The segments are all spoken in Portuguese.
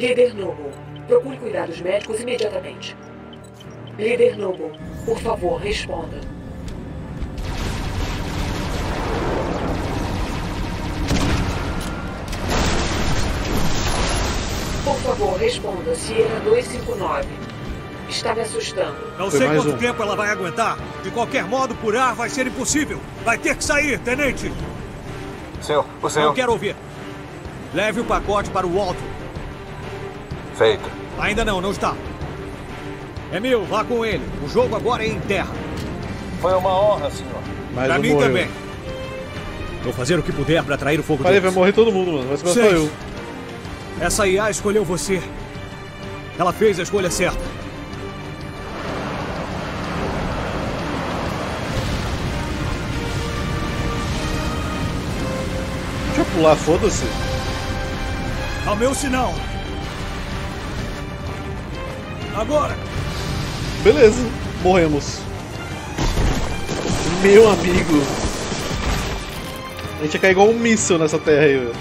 Líder Noble, procure cuidados médicos imediatamente. Líder Noble, por favor, responda. Por favor, responda, Sierra 259. Está me assustando. Não sei quanto tempo ela vai aguentar. De qualquer modo, por ar vai ser impossível. Vai ter que sair, tenente. Senhor, o senhor... Não quero ouvir. Leve o pacote para o Walton. Feito. Ainda não, não está. Emil, vá com ele. O jogo agora é em terra. Foi uma honra, senhor. Pra mim também. Vou fazer o que puder pra atrair o fogo deles. Vai morrer todo mundo, mano. Mas só eu. Essa IA escolheu você. Ela fez a escolha certa. Deixa eu pular, foda-se. Ao meu sinal. Agora. Beleza, morremos. Meu amigo. A gente ia cair igual um míssil nessa terra aí, velho.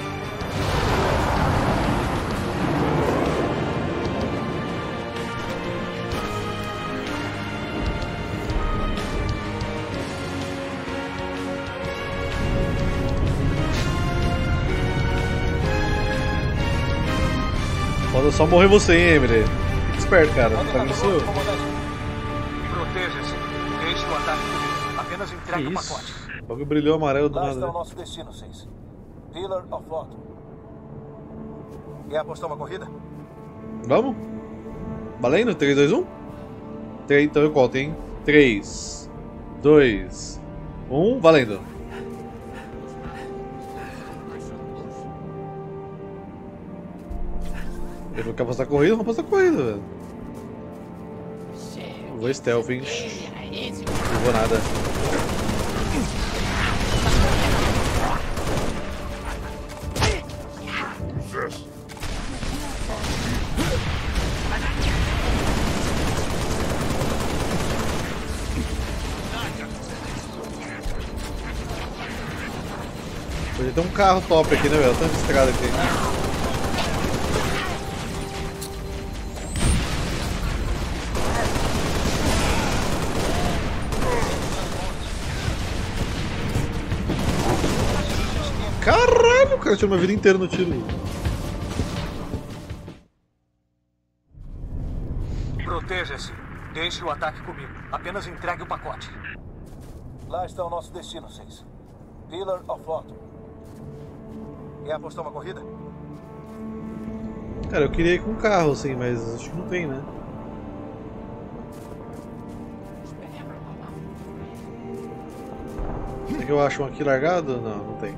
Só morrer você, hein, Emily. Fica esperto, cara. Tá me proteja-se. Deixe o ataque comigo. Apenas entregue o pacote. Logo brilhou amarelo do nada. Lá está o nosso destino, Seis. Pillar of Lot. Quer apostar uma corrida? Vamos? Valendo? 3, 2, 1? 3, então eu conto, hein? 3, 2, 1, valendo. Eu quero passar a corrida, vamos passar a corrida, velho. Vou stealth, hein? Não vou nada. Podia ter um carro top aqui, né, velho? Tanta estrada aqui. Caralho, cara, eu tirei minha vida inteira no tiro. Proteja-se. Deixe o ataque comigo. Apenas entregue o pacote. Lá está o nosso destino, Seis. Pillar of Autumn. Quer apostar uma corrida? Cara, eu queria ir com um carro, assim, mas acho que não tem, né? Será que eu acho um aqui largado? Não, não tem.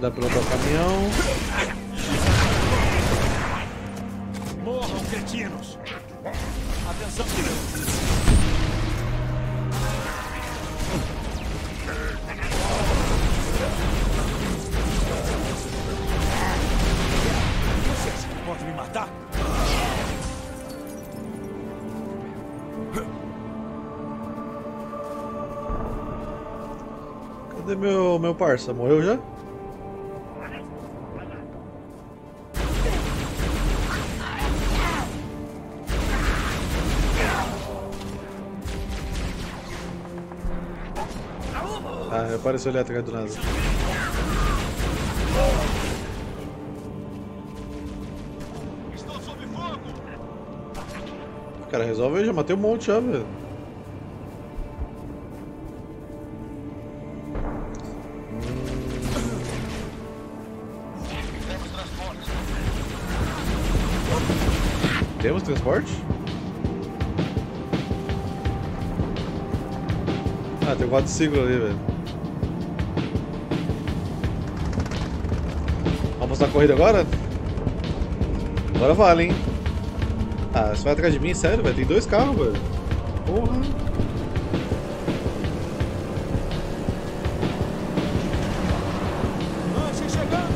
Dá pra botar o caminhão. Morram, cretinos! Atenção, filho! Vocês podem me matar? Cadê meu parça? Morreu já? Apareceu ali atrás do nada. Estou sob fogo! Cara, resolve aí, já matei um monte já, velho. Temos transporte? Ah, tem 4 ciclos ali, velho. Vamos na corrida agora? Agora vale, hein? Ah, você vai atrás de mim? Sério, velho? Tem dois carros, velho. Porra. Lanche chegando!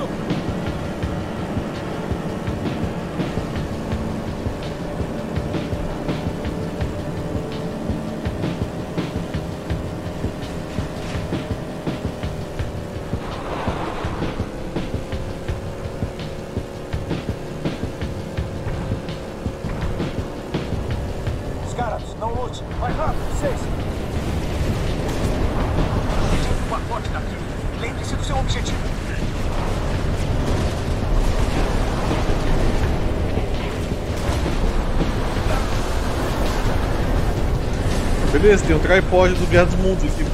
Beleza, tem um tripod do Guerra dos Mundos aqui.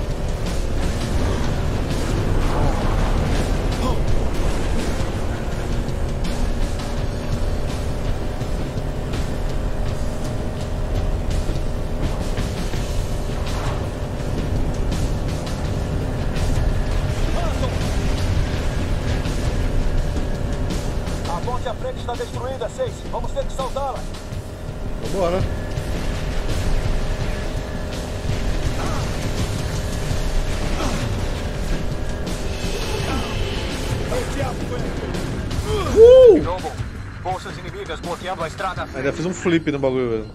A ponte à frente está destruída, 6. Vamos ter que saltá-la. Vambora. Bloqueando a estrada. Ainda fiz um flip no bagulho, velho.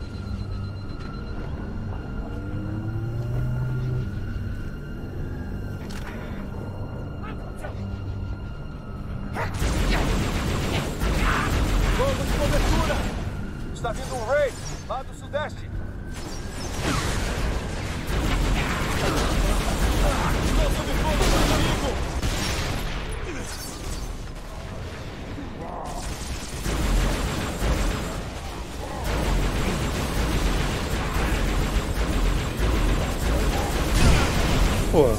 Fogo de cobertura! Está vindo um raid lá do sudeste. Estou sob fogo, meu amigo! Pô.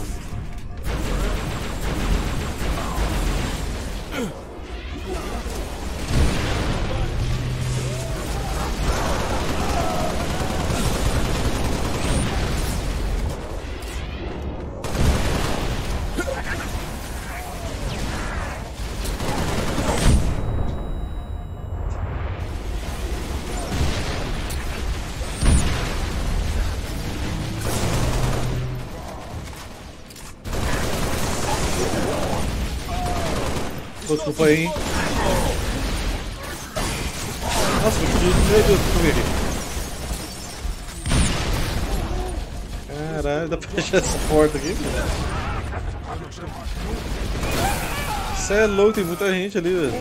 Desculpa aí, hein? Nossa, meu Deus, desculpa aí. Caralho, dá pra fechar essa porta aqui? Isso é louco, tem muita gente ali, velho.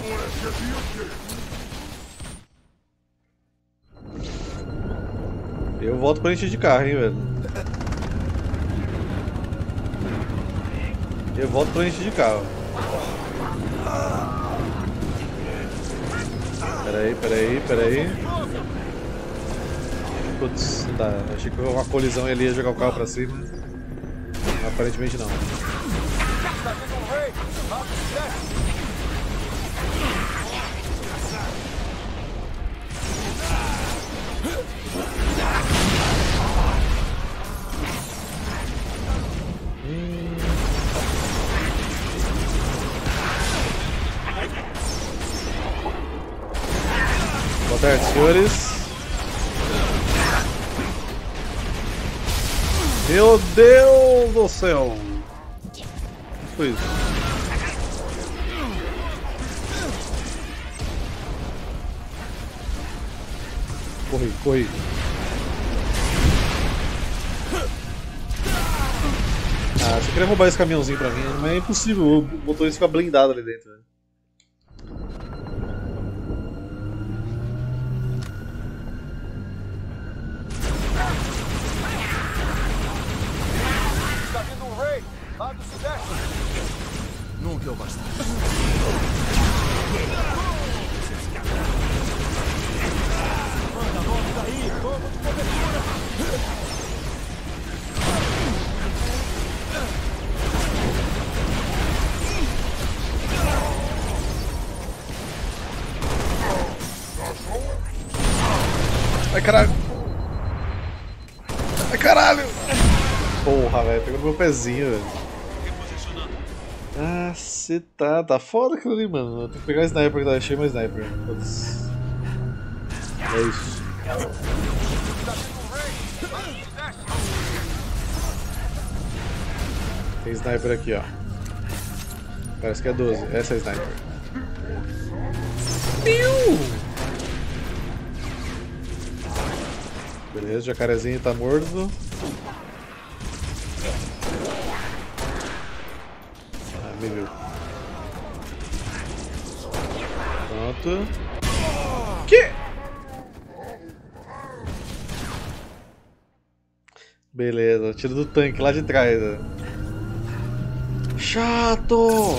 Eu volto pra encher de carro, hein, velho. Eu volto pra encher de carro. Peraí. Putz, tá. Achei que uma colisão ele ia jogar o carro pra cima. Aparentemente não. Boa tarde, senhores. Meu Deus do céu! O que foi isso? Corri. Ah, você queria roubar esse caminhãozinho pra mim, mas é impossível, o motorista fica blindado ali dentro, né? Nunca eu bastante. Manda logo daí, vamos de cobertura. Ai caralho! Porra, velho, pegou no meu pezinho, velho. Ah, cê tá foda aquilo ali, mano. Eu tenho que pegar o sniper que tá, achei meu sniper. Putz. É isso. Tem sniper aqui, ó. Parece que é 12. Essa é a sniper. Beleza, o jacarezinho tá morto. Ah, me viu. Pronto. Que? Beleza, tiro do tanque lá de trás. Né? Chato!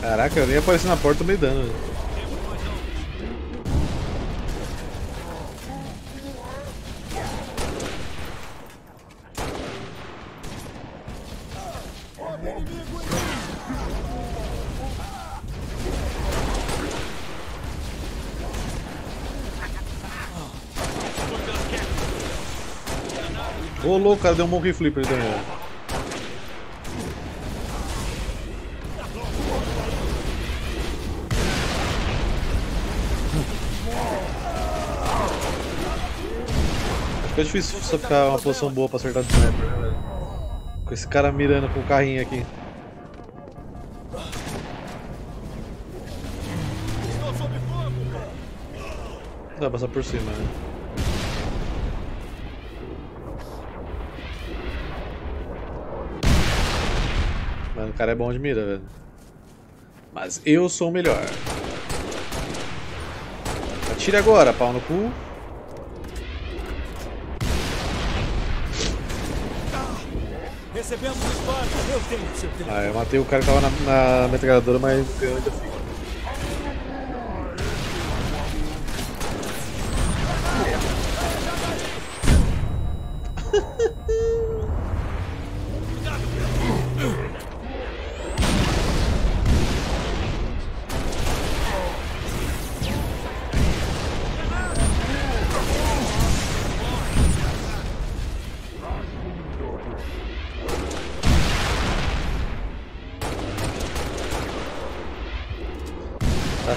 Caraca, eu nem apareci na porta, tomei dano. Ô louco, o cara deu um monkey flipper também. É difícil só ficar uma posição boa pra acertar o sniper, né? Com esse cara mirando com o carrinho aqui. Dá pra passar por cima, né? Mano, o cara é bom de mira, velho. Mas eu sou o melhor. Atire agora, pau no cu. Ah, eu matei o cara que tava na metralhadora, mas eu ainda fico.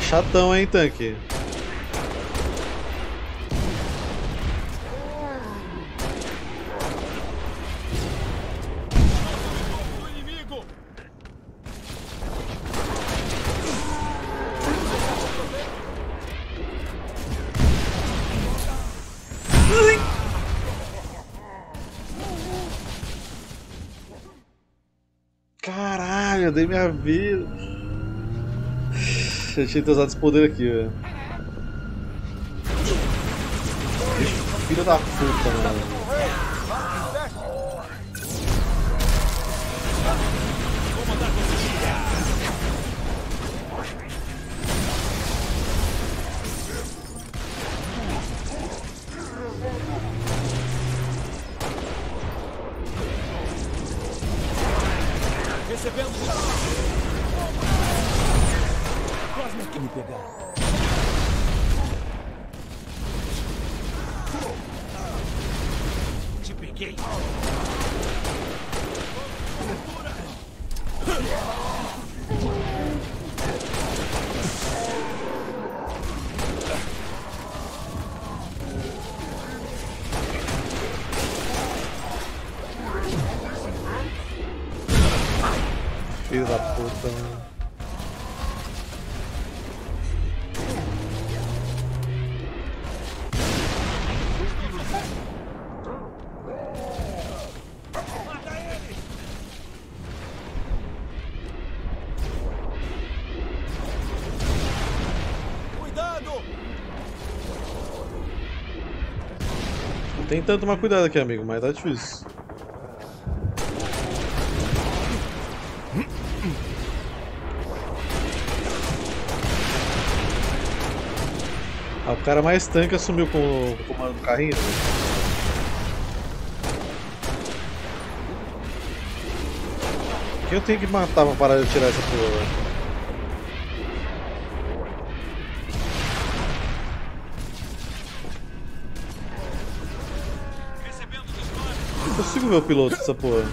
Chatão, hein, tanque? Caralho, eu dei minha vida. Eu tinha que ter usado esse poder aqui, velho. Filha da puta, mano. Filho da puta, mano. Tentando tomar cuidado aqui, amigo, mas tá difícil. Ah, o cara mais tanque assumiu com o comando do carrinho. Quem eu tenho que matar pra parar de tirar essa porra, velho? Eu consigo ver o piloto dessa porra.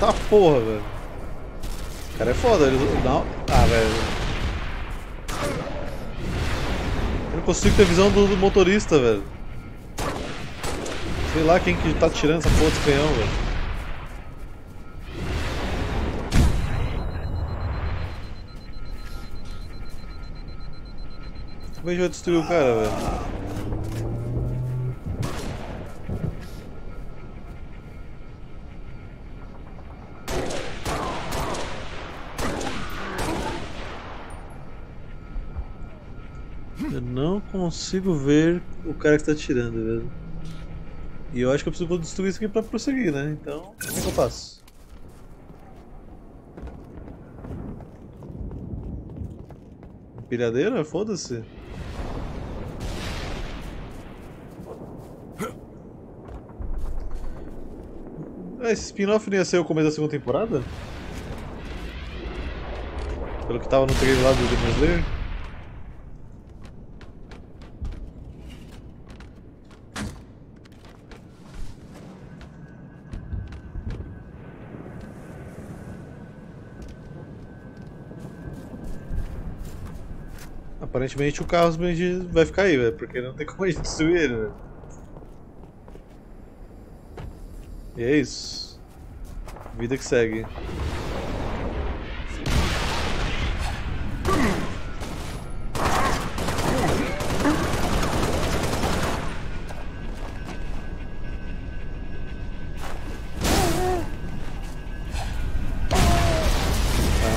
Tá porra, velho. O cara é foda, ele não. Ah, velho. Eu não consigo ter visão do motorista, velho. Sei lá quem que tá tirando essa porra desse canhão, velho. Como é que eu destruí o cara, velho? Consigo ver o cara que tá atirando, velho. E eu acho que eu preciso destruir isso aqui pra prosseguir, né? Então, o que eu faço? Empilhadeira? Foda-se. Ah, esse spin-off não ia ser o começo da segunda temporada? Pelo que tava no trailer lá do Demon Slayer? Aparentemente o carro vai ficar aí, velho, porque não tem como a gente destruir ele, velho. E é isso. Vida que segue.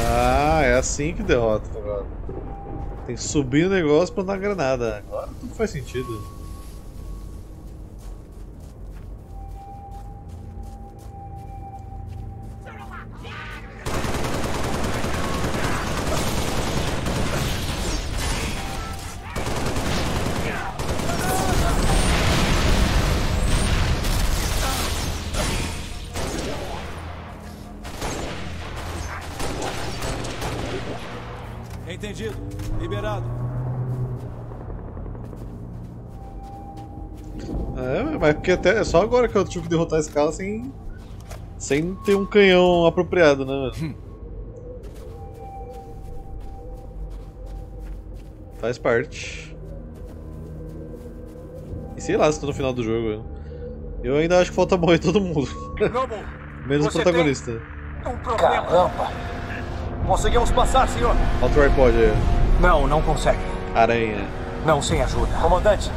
Ah, é assim que derrota agora. Tem que subir o negócio pra dar granada. Agora tudo faz sentido. Entendido. Liberado. É, mas porque até é só agora que eu tive que derrotar esse cara sem ter um canhão apropriado, né? Faz parte. E sei lá se tô no final do jogo. Eu ainda acho que falta morrer todo mundo. Menos o protagonista. Caramba! Conseguimos passar, senhor. Olha o tripod aí. Não, não consegue. Aranha. Não, sem ajuda. Comandante,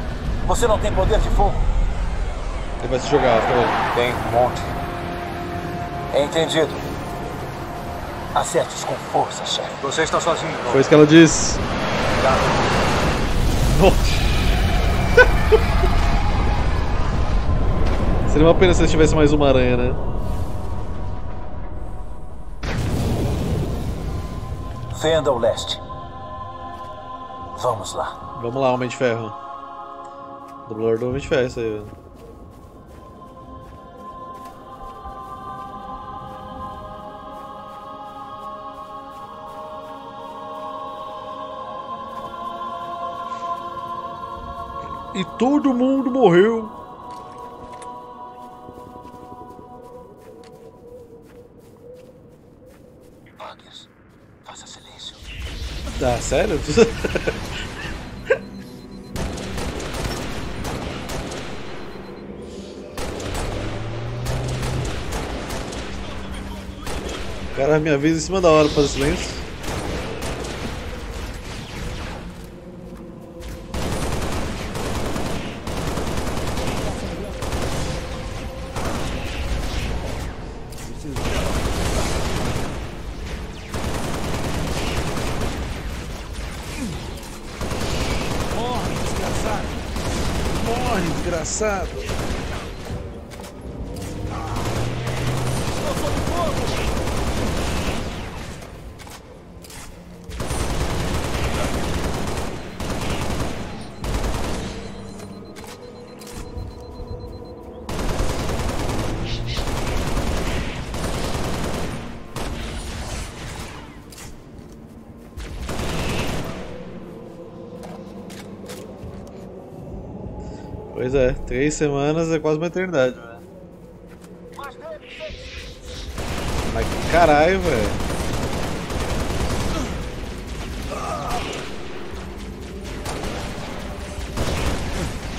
você não tem poder de fogo. Ele vai se jogar, tá vendo? Tem um monte. Entendido. Acerte-os com força, chefe. Você está sozinho. Não? Foi isso que ela disse. Seria uma pena se ele tivesse mais uma aranha, né? Venda o leste. Vamos lá. Vamos lá, Homem de Ferro. Dublador do Homem de Ferro, isso aí, velho. E todo mundo morreu. Faça silêncio. Ah, sério? Cara, me avisa em cima da hora pra fazer silêncio. Morre, desgraçado! Estou sob fogo! Pois é, 3 semanas é quase uma eternidade, velho. Mas que caralho, velho.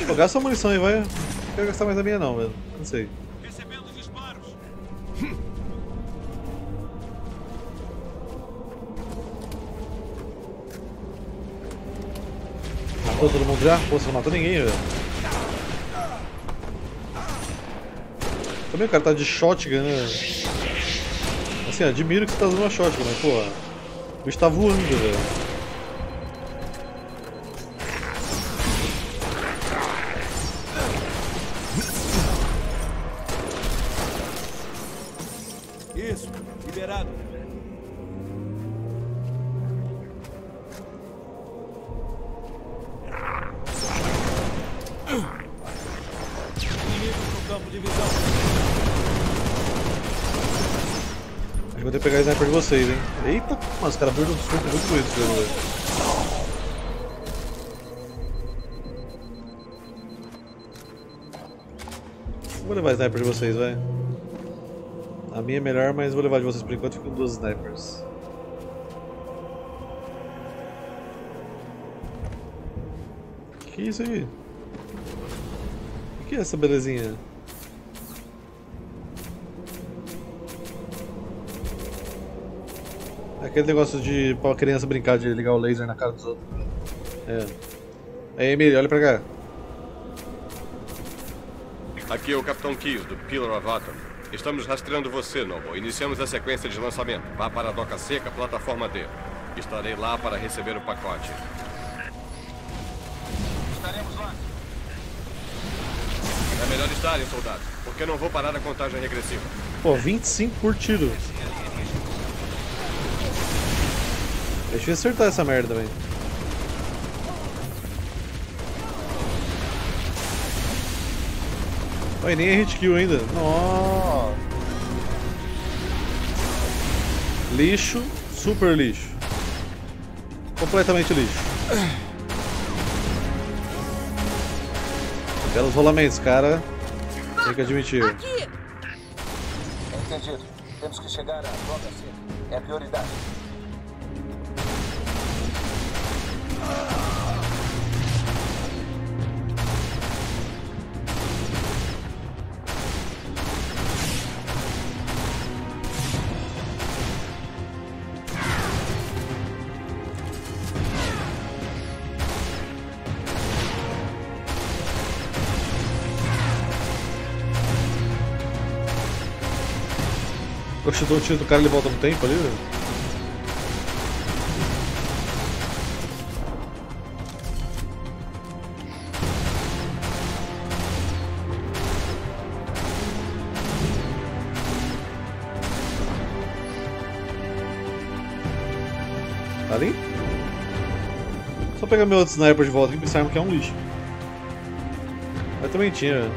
Pô, gasta a munição aí, vai. Não quero gastar mais a minha não, velho. Não sei. Recebendo disparos. Matou todo mundo já? Pô, você não matou ninguém, velho. Também o cara tá de shotgun, né? Assim, admiro que você tá usando uma shotgun, mas pô, o bicho tá voando, velho. Isso, liberado. Inimigo no campo de visão. Vou ter que pegar sniper de vocês, hein? Eita, mas os caras viram um surto muito doido, velho. Vou levar sniper de vocês, vai. A minha é melhor, mas vou levar de vocês por enquanto, fico com 2 snipers. Que isso aí? O que é essa belezinha? Aquele negócio de pra criança brincar de ligar o laser na cara dos outros. É. Aí, Emílio, olha pra cá. Aqui é o Capitão Keyes, do Pillar of Autumn. Estamos rastreando você, Noble. Iniciamos a sequência de lançamento. Vá para a doca seca, plataforma D. Estarei lá para receber o pacote. Estaremos lá. É melhor estarem, soldado, porque eu não vou parar a contagem regressiva. Pô, 25 por tiro. Deixa eu acertar essa merda, velho. Olha, nem é hit kill ainda. Nossa. Lixo, super lixo. Completamente lixo. Belos rolamentos, cara. Tem que admitir. Aqui. Entendido. Temos que chegar à roda C. É a prioridade. Eu chutou o tiro do cara e ele volta no tempo ali, velho. Tá ali? Só pegar meu outro sniper de volta aqui e pensar que é um lixo. Mas também tinha, velho.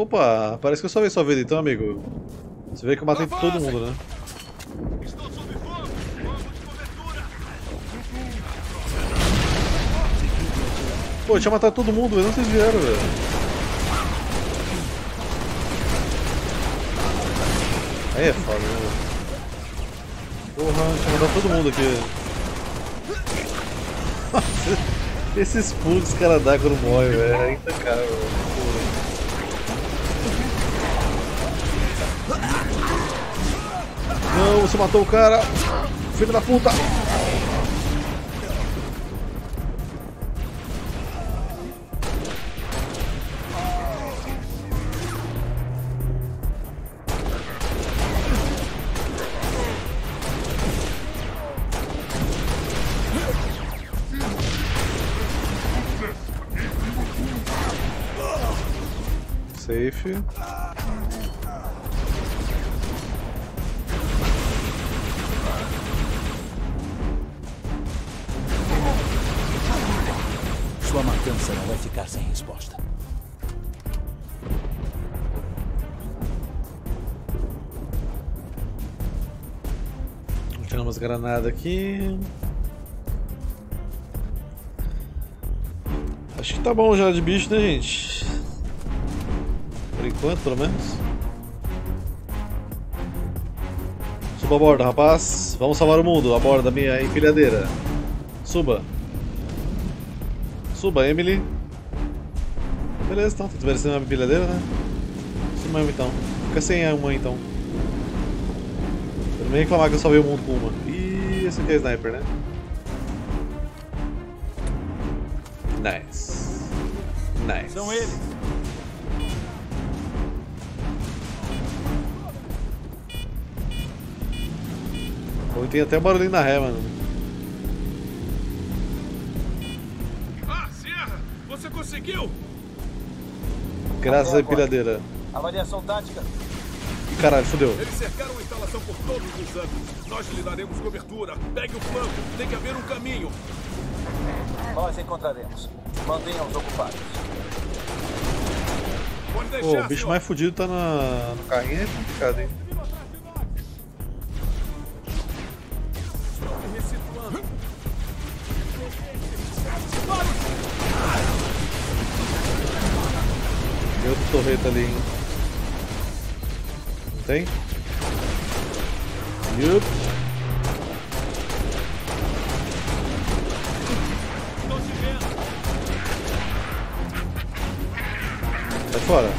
Opa, parece que eu salvei sua vida então, amigo. Você vê que eu matei todo mundo, né? Estou sob fogo! Fogo de cobertura! Pô, eu tinha matado todo mundo, mas não vocês vieram, velho. Aí é foda, né? Porra, deixa eu mandar todo mundo aqui. Nossa! Esses pulos que os caras dão quando morrem, velho, é intacável, velho. Não, você matou o cara! Filho da puta! Safe. Sua matança não vai ficar sem resposta. Vou tirar umas granadas aqui. Acho que tá bom já de bicho, né, gente? Por enquanto, pelo menos. Suba a borda, rapaz. Vamos salvar o mundo a borda da minha empilhadeira. Suba. Suba, Emily. Beleza, então. Tá desmerecendo uma pilhadeira, né? Isso mesmo, então. Fica sem uma, então. Eu não vou reclamar que eu salvei o mundo com uma. Ih, esse aqui é sniper, né? Nice. Nice. São eles. Pô, tem até barulhinho na ré, mano. Conseguiu! Graças à empilhadeira. Avaliação tática. Caralho, fodeu. Eles cercaram a instalação por todos os ângulos. Nós lhe daremos cobertura. Pegue o flanco. Tem que haver um caminho. Nós encontraremos. Mantenham-os ocupados. Pô, o bicho mais fudido tá no carrinho. É complicado, hein? Tem outro torreta ali, hein? Não tem? Yup! Sai fora!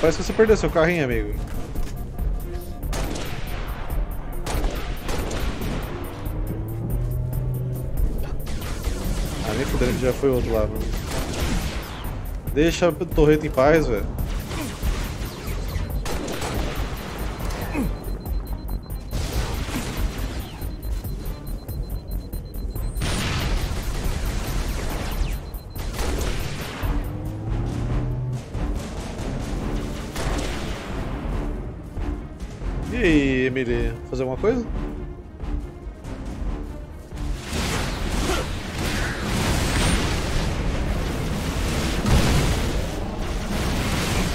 Parece que você perdeu seu carrinho, amigo. Ah, nem fudendo, já foi outro lá, mano. Deixa a torreta em paz, velho. E aí, Emílio, fazer alguma coisa?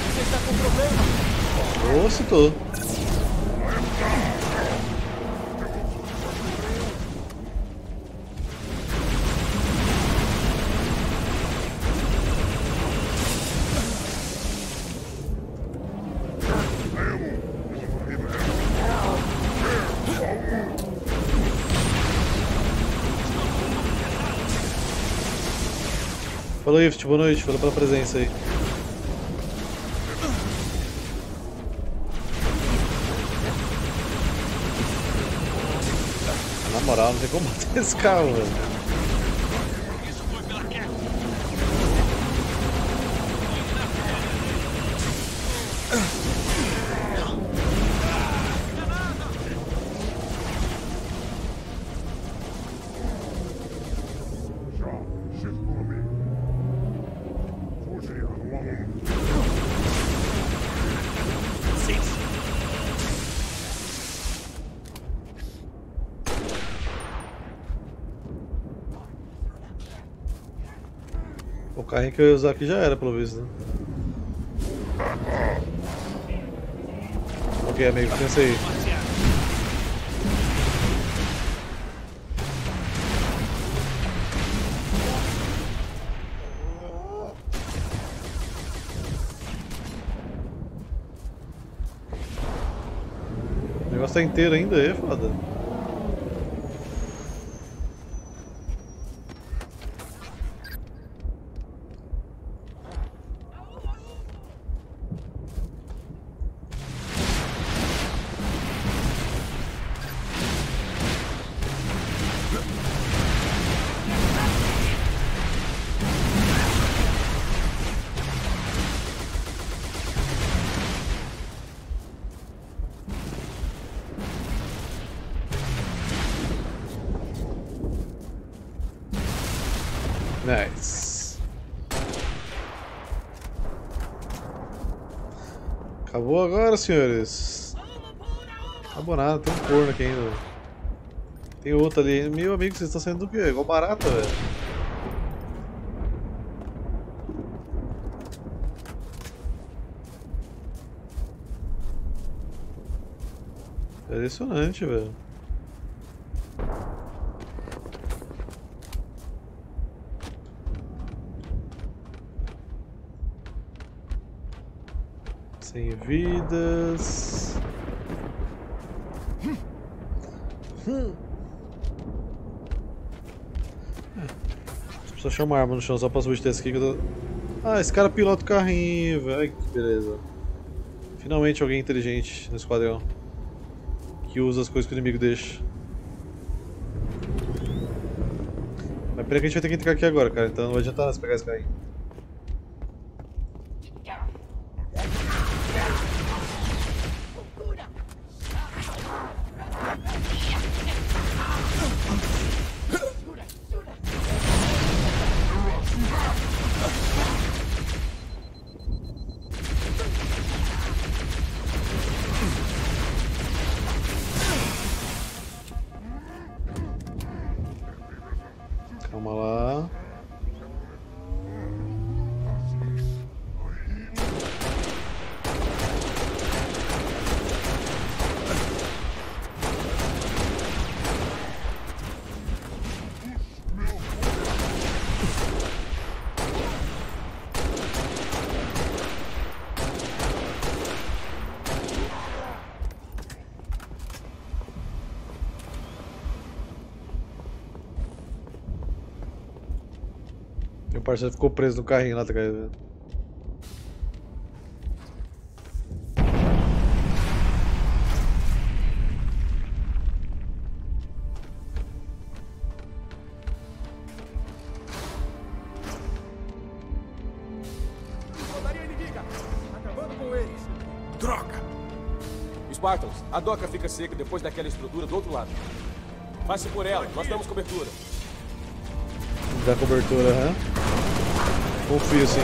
Você está com problema? Nossa, tô. Falou, Ift, boa noite, falou pela presença aí. Na moral, não tem como bater esse carro, velho. O carrinho que eu ia usar aqui já era, pelo visto, né? Ok, amigo, pensa aí. O negócio tá inteiro ainda, é foda. Nice. Acabou agora, senhores. Acabou nada, tem um corno aqui ainda. Tem outro ali. Meu amigo, vocês estão saindo do quê? Igual barata, velho. Impressionante, velho. Sem vidas. Preciso achar uma arma no chão só pra subir desse aqui que eu tô... Ah, esse cara pilota o carrinho, velho. Que beleza. Finalmente alguém inteligente no esquadrão que usa as coisas que o inimigo deixa. Mas peraí que a gente vai ter que entrar aqui agora, cara. Então não vai adiantar nada pegar esse carrinho. Calma lá. Meu parceiro ficou preso no carrinho lá atrás, velho. Infantaria inimiga! Acabando com eles! Troca! Spartans, a doca fica seca depois daquela estrutura do outro lado. Passe por ela, nós damos cobertura. Da cobertura, né? Confio, sim.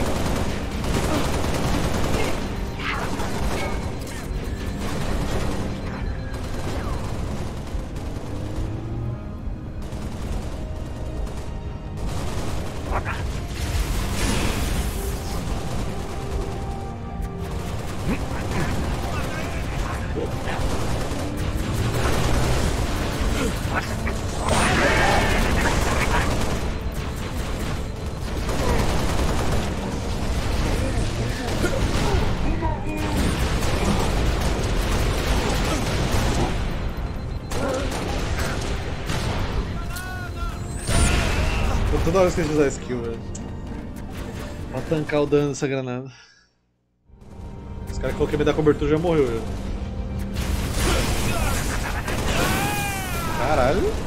Toda hora eu esqueci de usar skill, velho. Pra tancar o dano dessa granada. Os caras que coloquei me dar cobertura já morreu, velho. Caralho! Foi.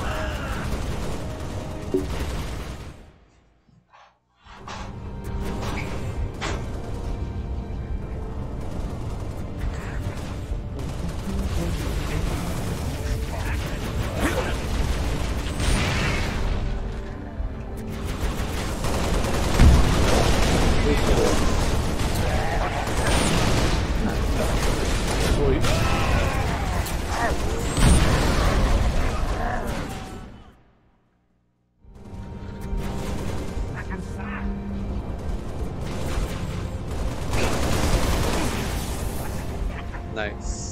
Nice.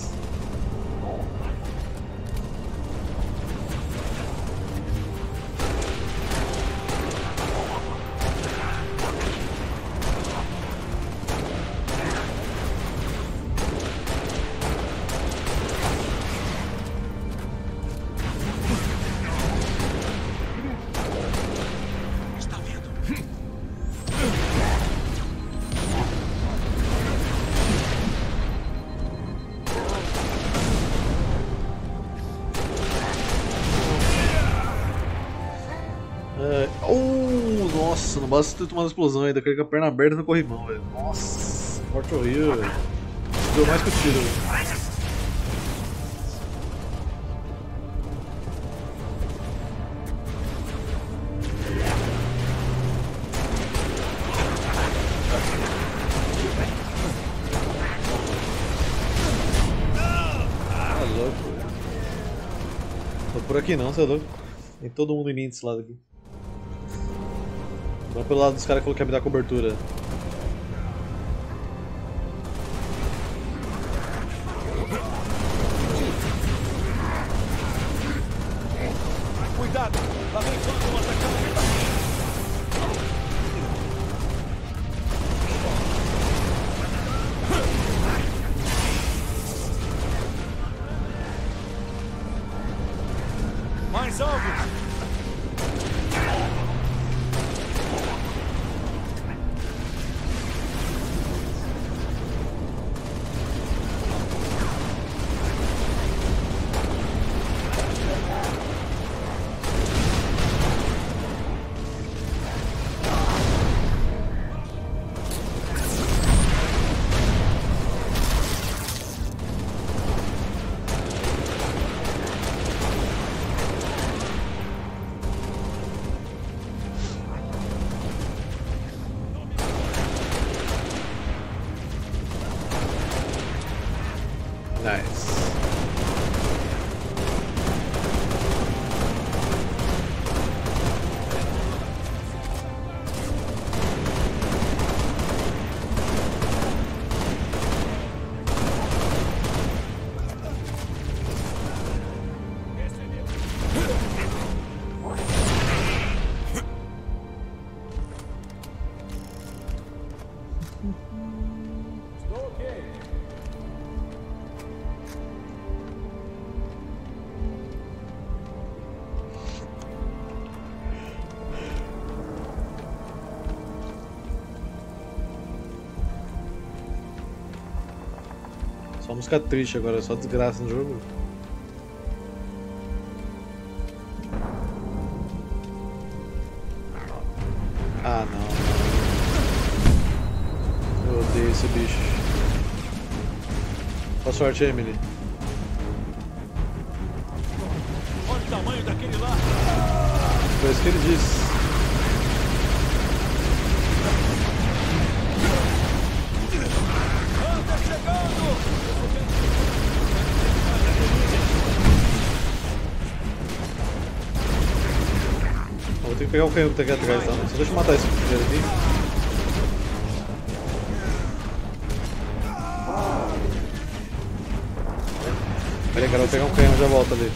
Nossa, não basta você ter tomado explosão ainda, caiu com a perna aberta no corrimão, velho. Nossa, forte horrível, velho. Deu mais que o tiro, velho. Tá louco, velho. Tô por aqui não, você é louco. Tem todo mundo em mim desse lado aqui. Vamos pelo lado dos caras que querem me dar cobertura. Cuidado! Lá vem todo mundo atacando o ataque! Mais alvos! Só música triste agora, só desgraça no jogo. Ah, não. Eu odeio esse bicho. Boa sorte, Emily. Olha o tamanho daquele lá! Foi isso que ele disse. Tem que pegar o canhão que tá aqui atrás, tá? Só deixa eu matar esse primeiro aqui. Peraí, cara, eu vou pegar um canhão e já volto ali.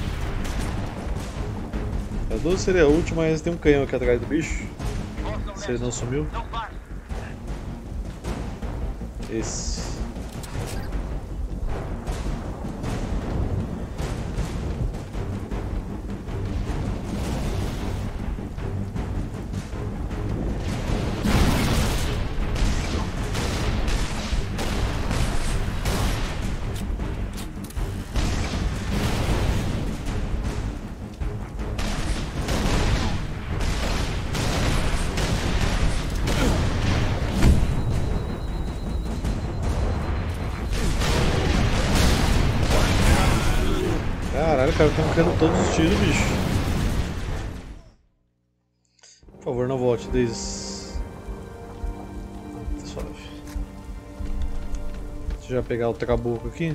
A 12 seria útil, mas tem um canhão aqui atrás do bicho. Se ele não sumiu. Esse. Caralho, o cara tá marcando todos os tiros, bicho. Por favor, não volte, Daisy. Tá suave. Deixa eu já pegar o trabuco aqui.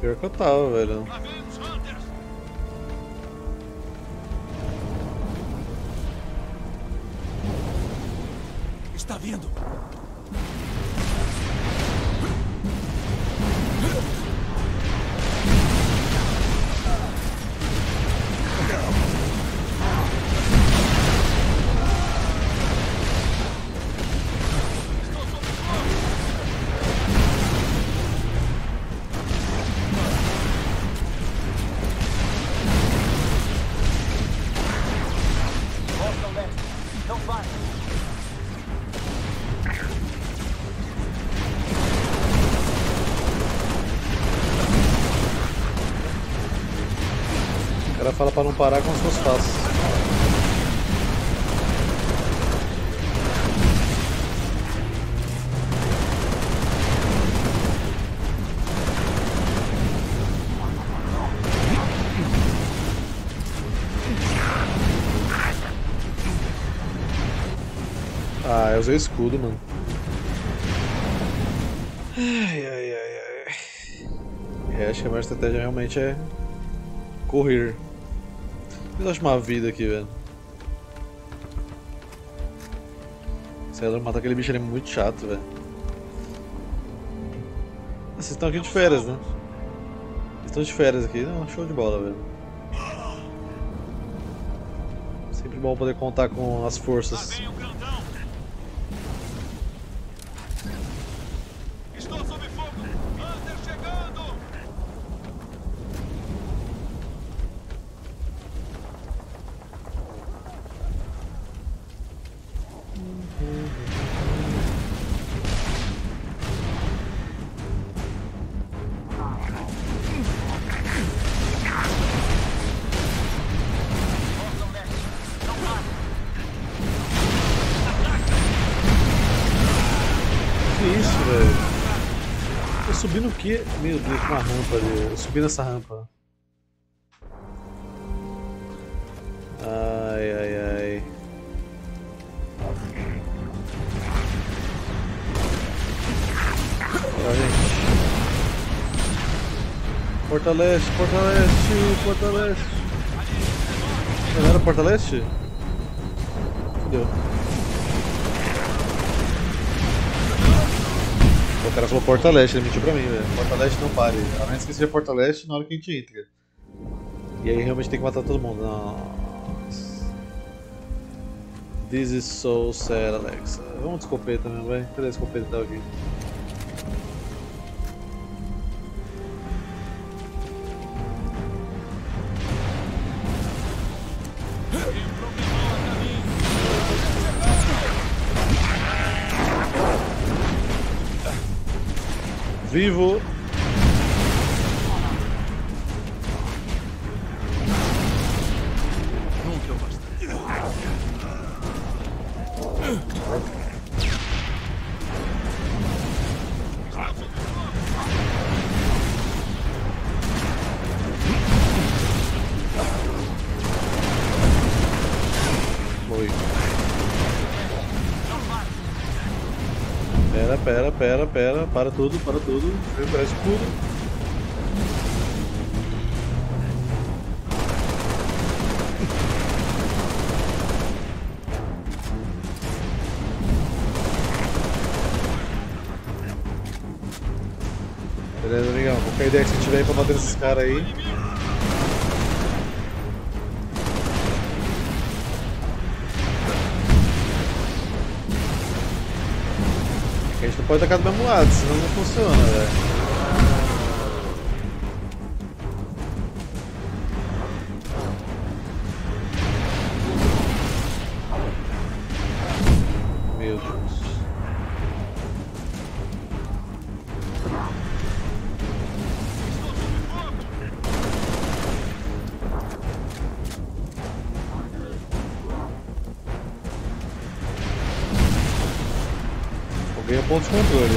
Pior que eu tava, velho. está vindo. Fala pra não parar como se fosse fácil. Ah, eu usei o escudo, mano. Ai, ai, ai, ai. É, acho que a minha estratégia realmente é correr. Eu acho uma vida aqui, velho. Se ela matar aquele bicho, ele é muito chato, velho. Vocês estão aqui de férias, né? Vocês estão de férias aqui. Não, show de bola, velho. Sempre bom poder contar com as forças. Meu Deus, uma rampa ali. Eu subi nessa rampa. Ai, ai, ai. Olha, gente. Porta Leste, Porta Leste, Porta Leste. Não era Porta Leste? Fudeu. O cara falou Porta Leste, ele mentiu pra mim, velho. Porta Leste não pare. A menos que seja Porta Leste na hora que a gente entra. E aí realmente tem que matar todo mundo. Nossa. This is so sad, Alexa. Vamos de escopeta mesmo, velho. Cadê a escopeta que tava aqui? Vivo! Morri. Pera, para tudo, prepara escudo. Beleza, amigão, qualquer ideia que você tiver aí pra bater nesses caras aí. Pode atacar do mesmo lado, senão não funciona, velho. Meu Deus. Ganha ponto de controle.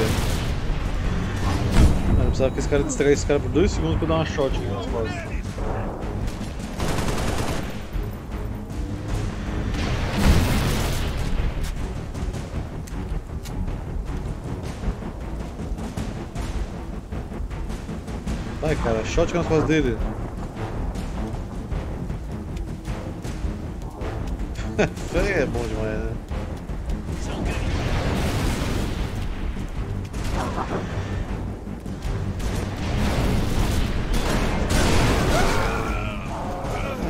Eu precisava que esse cara distraia esse cara por 2 segundos pra eu dar uma shot aqui nas costas. Vai, cara, shot nas costas dele. É bom demais, né?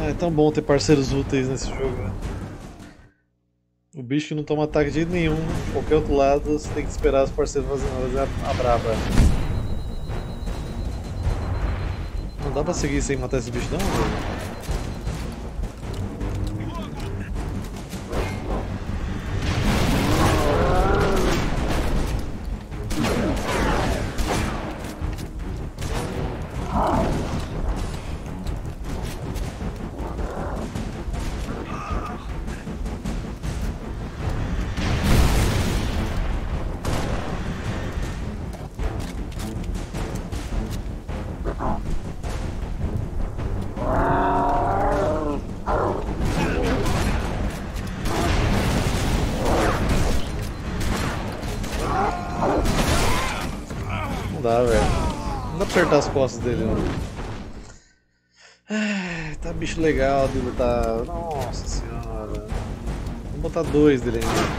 É tão bom ter parceiros úteis nesse jogo, né? O bicho não toma ataque de jeito nenhum, de qualquer outro lado você tem que esperar os parceiros fazerem a braba. Não dá pra seguir sem matar esse bicho não, velho? Acertar as costas dele, não. Ah, tá bicho legal de lutar. Nossa senhora. Vou botar dois dele ainda.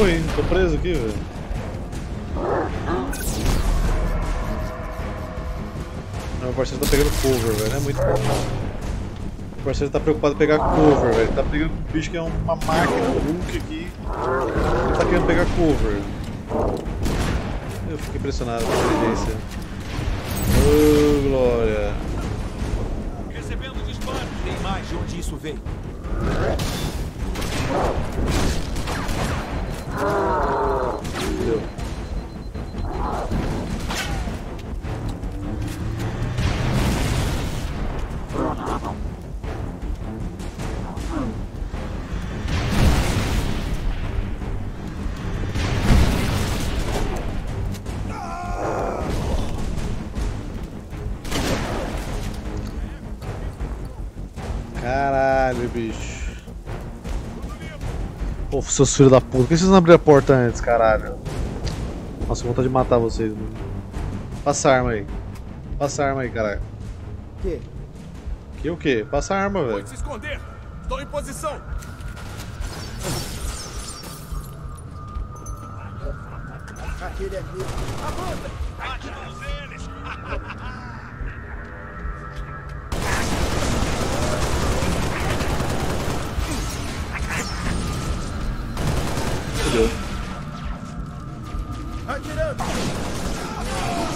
Ui, tô preso aqui, velho. Meu parceiro tá pegando cover, velho, é muito bom. Meu parceiro tá preocupado em pegar cover, velho. Ele tá pegando um bicho que é uma máquina, um Hulk aqui. Ele tá querendo pegar cover. Eu fico impressionado com a inteligência. Oh, glória. Recebendo disparo. Tem mais de onde isso veio. Caralho, bicho. Pô, seus filhos da puta, por que vocês não abriram a porta antes, caralho? Nossa, vontade de matar vocês, mano. Passa a arma aí. Passa a arma aí, caralho. Que? Que o quê? Passa a arma, velho. Pode se esconder! Estou em posição! Aquele aqui. Avança! Bate todos eles!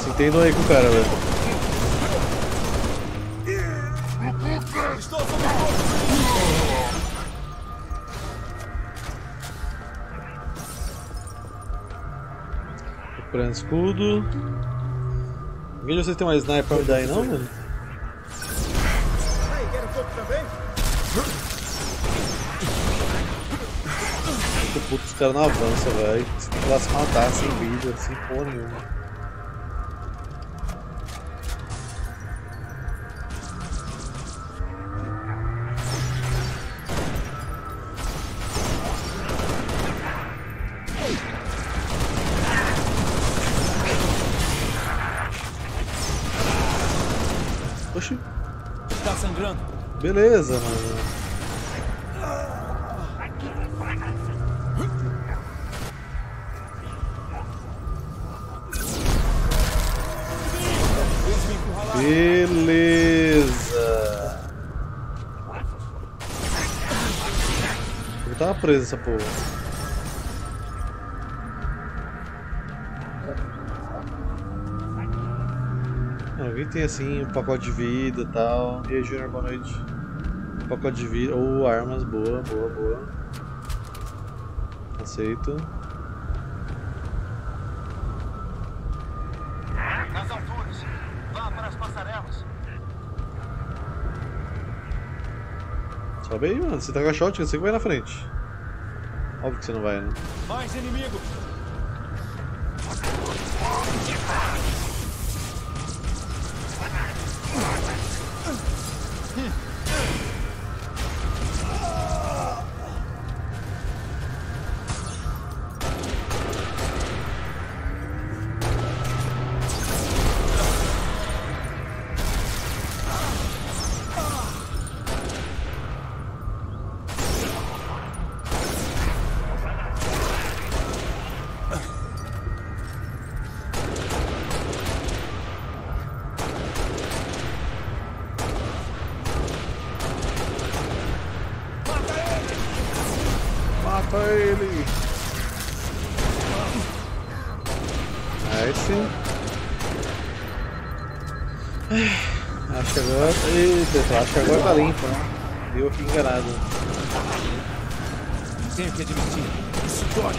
Se entendam aí com o cara, velho. Recuperando escudo. Ninguém de vocês tem uma sniper pra me dar aí, não, mano? Aí, quer um pouco também? Puto, os caras não avançam, velho. Você tem que ir lá se matar sem vida, sem porra nenhuma. Oxi. Tá sangrando. Beleza, mano. Beleza. Eu tava preso essa porra. Alguém tem assim um pacote de vida e tal. E aí, Junior, boa noite. Um pacote de vida. Ou armas, boa, boa, boa. Aceito. Nas alturas. Vá para as passarelas. Sobe aí, mano. Você tá com a shotgun, você que vai na frente. Óbvio que você não vai, né? Mais inimigos! matar ele. Nice. Acho que agora... Eita, acho que agora tá limpo, né? Deu aqui enganado. Tenho que admitir, isso dói.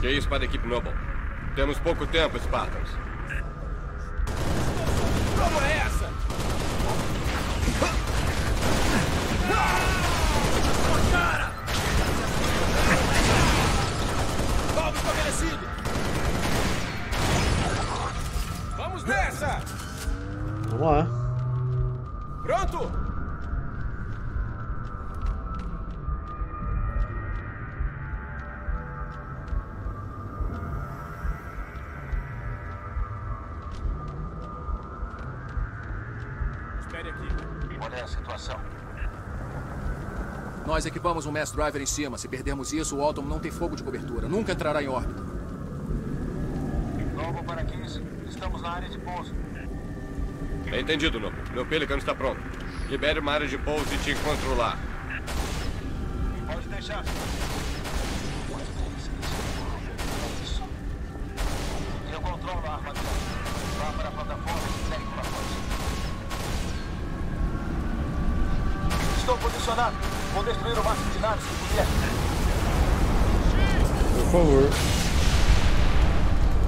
Keyes para a equipe Noble. Temos pouco tempo, Spartans. Como é essa? Cara! Palmo estabelecido! Vamos nessa! Vamos lá. Pronto! Nós equipamos um mass driver em cima. Se perdermos isso, o Autumn não tem fogo de cobertura. Nunca entrará em órbita. Novo para 15. Estamos na área de pouso. Entendido, Noble. Meu Pelican está pronto. Libere uma área de pouso e te encontro lá. Pode deixar. Eu controlo a armadura. Vá para a plataforma e segue para a coisa. Estou posicionado. Vou destruir o máximo de naves que puder. Por favor.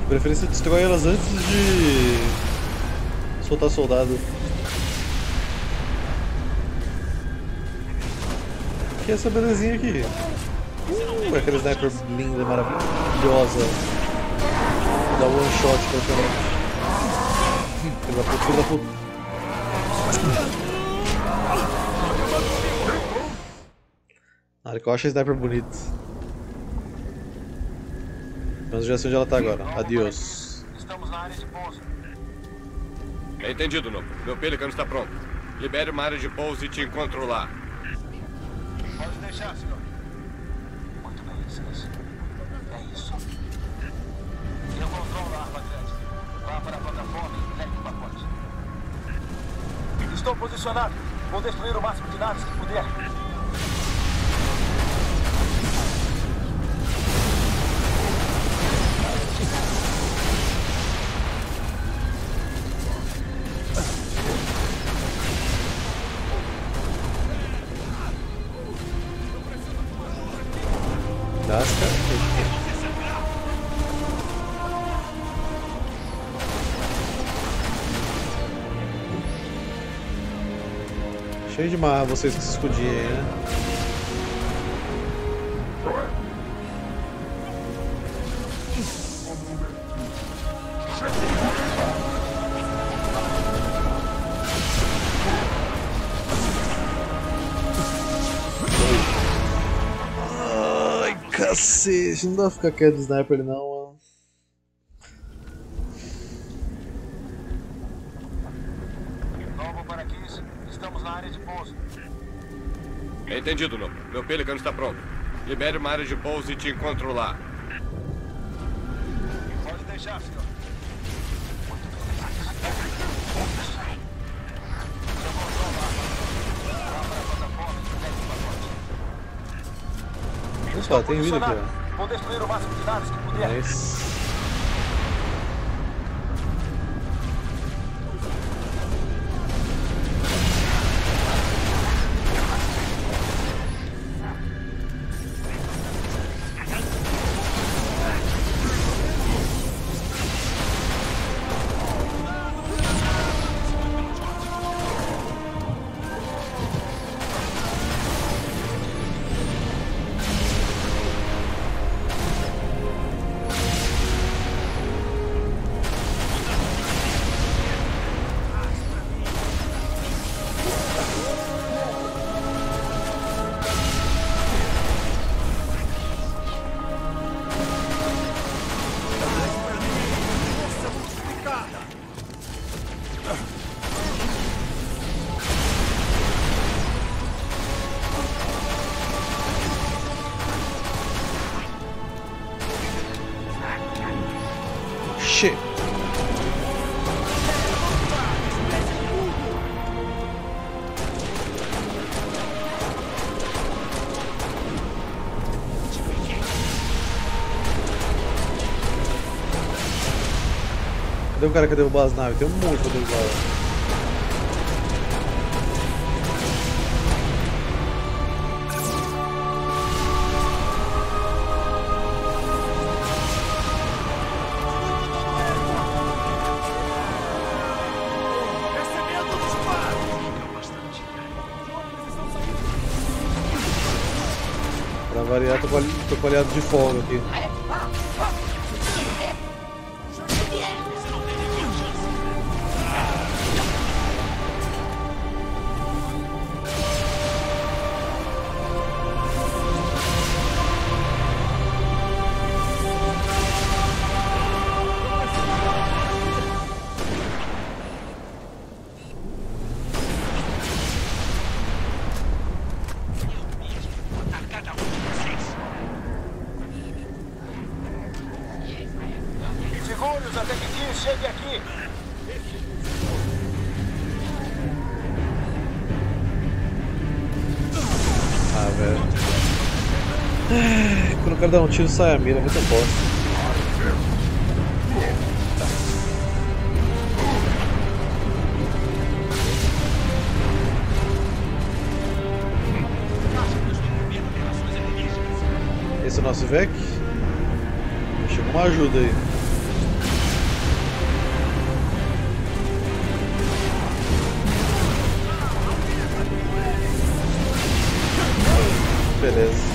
De preferência, destrói elas antes de soltar soldado. O que é essa belezinha aqui? Aquela sniper linda, maravilhosa. Dá one shot praticamente. Pela puta, pela puta. Nada que eu acho a sniper bonito. Mas já sei onde ela tá agora. Adiós. Estamos na área de pouso. Entendido, Noble. Meu Pelican está pronto. Libere uma área de pouso e te encontro lá. Pode deixar, senhor. Muito bem, excelência. É isso. Eu controlo a arma grande. Vá para a plataforma e pegue o pacote. Estou posicionado. Vou destruir o máximo de naves que puder. Cheio de marra vocês que se escondiam, né? Ai, cacete, não dá pra ficar quieto de sniper não, mano. Entendido, Noble. Meu Pelican está pronto. Libere uma área de pouso e te encontro lá. Pode deixar, senhor. Olha só, tem vida aqui, ó. Vou destruir o máximo de naves que puder. Nice. Reach! Cadê o cara que derrubou as naves? Tem um monte pra derrubar. Pra variar, tô palhado de fogo aqui. Dá um tiro, sai a mira, muito bosta. Esse é o nosso Vec. Chegou uma ajuda aí. Beleza.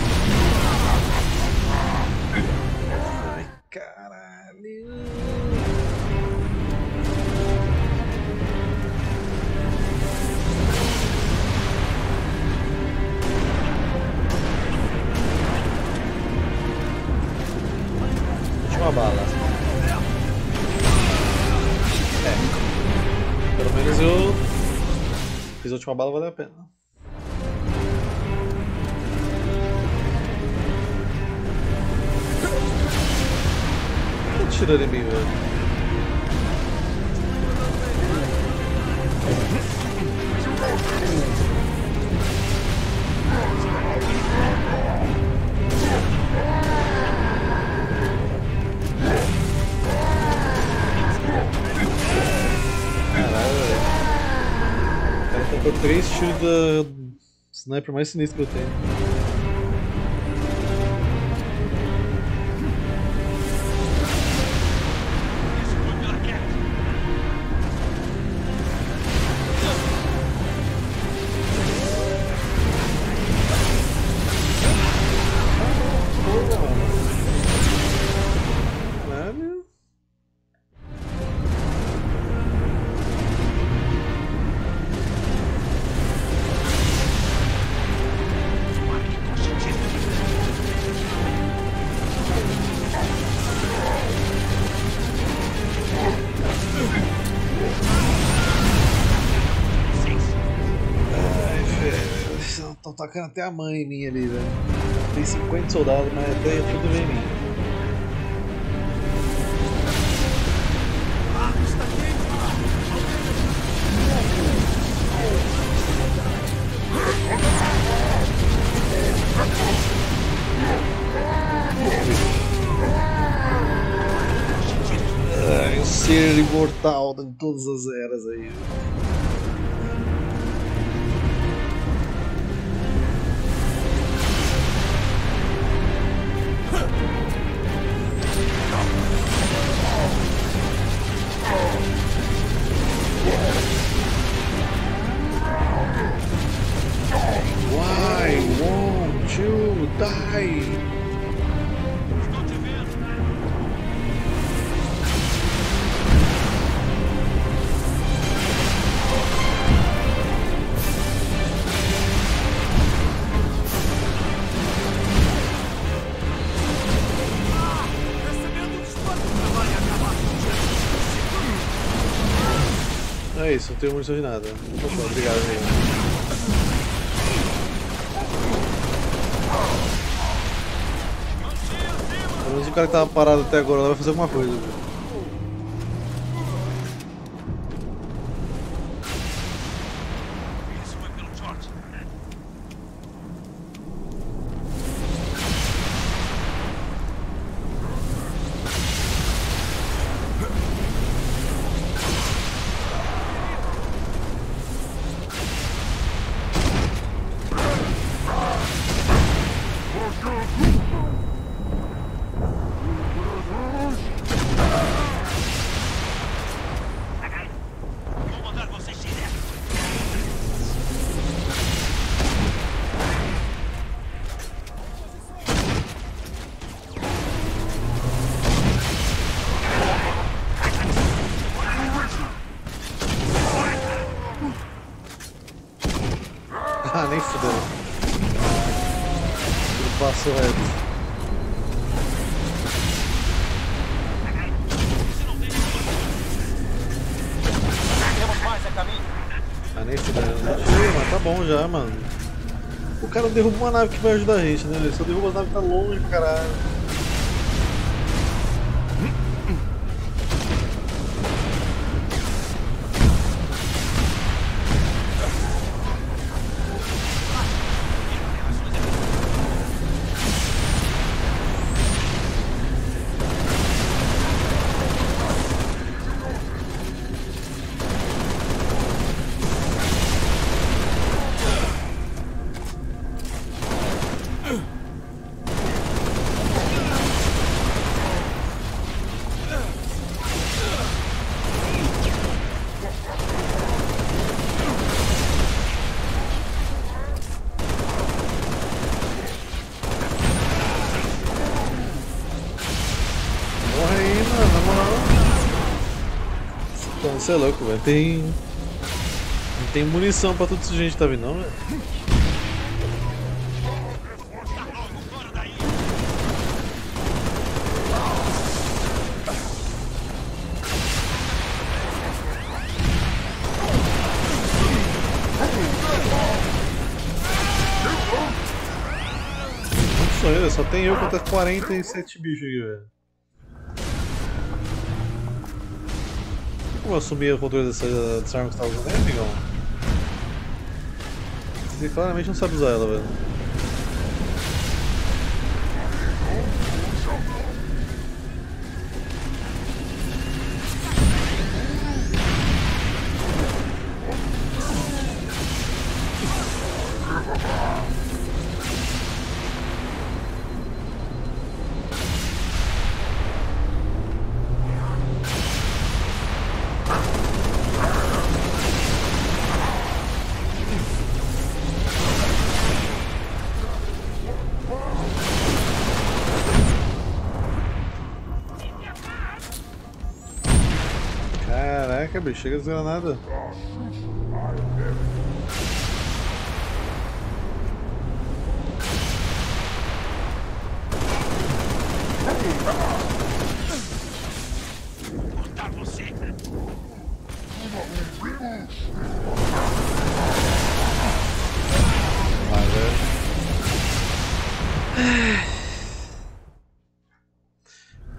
Uma bala valeu a pena. Por que atirou em mim, velho? Tô 3 tiros da sniper mais sinistro que eu tenho. Caralho. Tacando até a mãe minha ali, velho. Tem 50 soldados, mas até tudo bem em mim. É um ser imortal em todas as eras aí. É isso, não tenho munição de nada. Obrigado, gente. Pelo menos o cara que tava parado até agora vai fazer alguma coisa. suave. Ah, nem se dá, né? Mas tá bom já, mano. O cara derrubou uma nave que vai ajudar a gente, né? Ele só derrubou a nave que tá longe, caralho. Você é louco, velho. Não tem munição pra tudo isso, gente, tá vindo, não, velho? Só tem eu contra 47 bichos aqui, velho. Como eu assumi o controle dessa desarma que você tava usando, né, amigão? Você claramente não sabe usar ela, velho. Chega as granadas.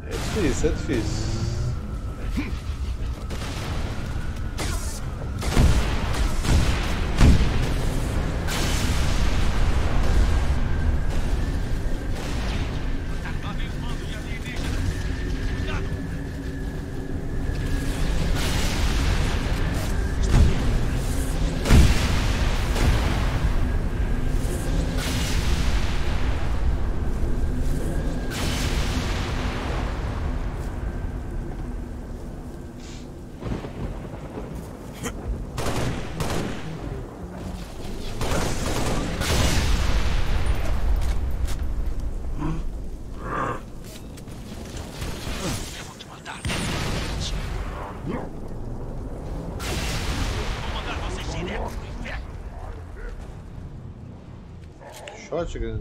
É difícil, é difícil. Shotgun.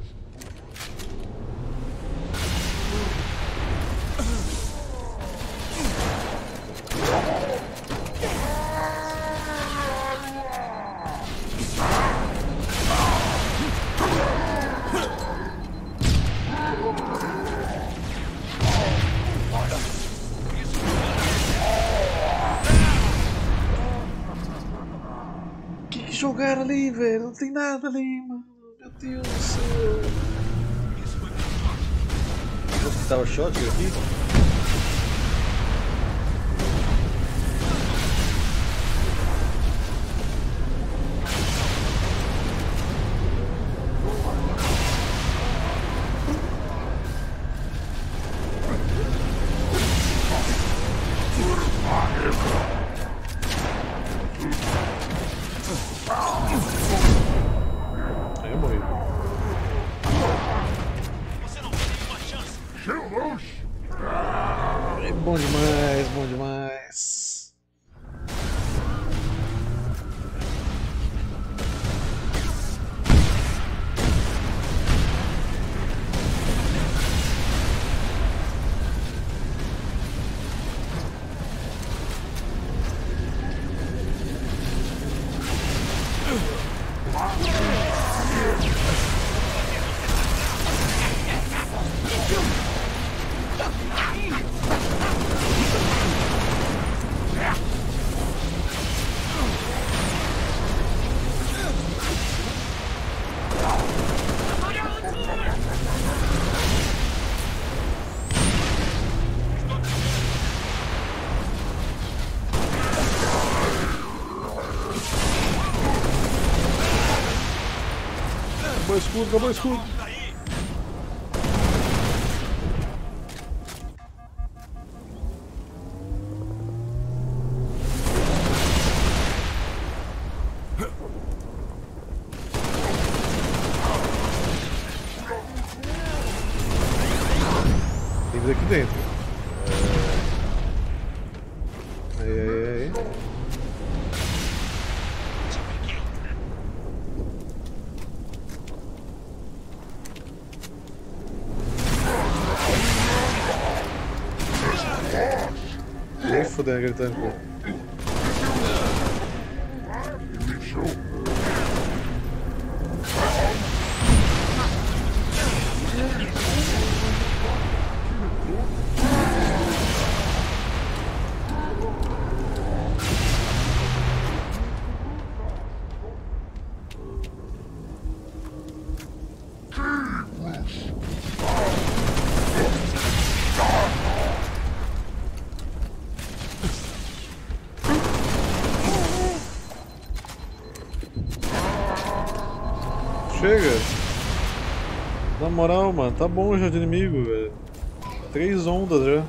Que jogar ali, velho? Não tem nada ali, mano. Meu Deus do céu. Vou quitar o shot aqui. o escudo, acabou o escudo. Tem que ir aqui dentro. Fudendo, gritando. Chega! Na moral, mano, tá bom já de inimigo, velho. 3 ondas já.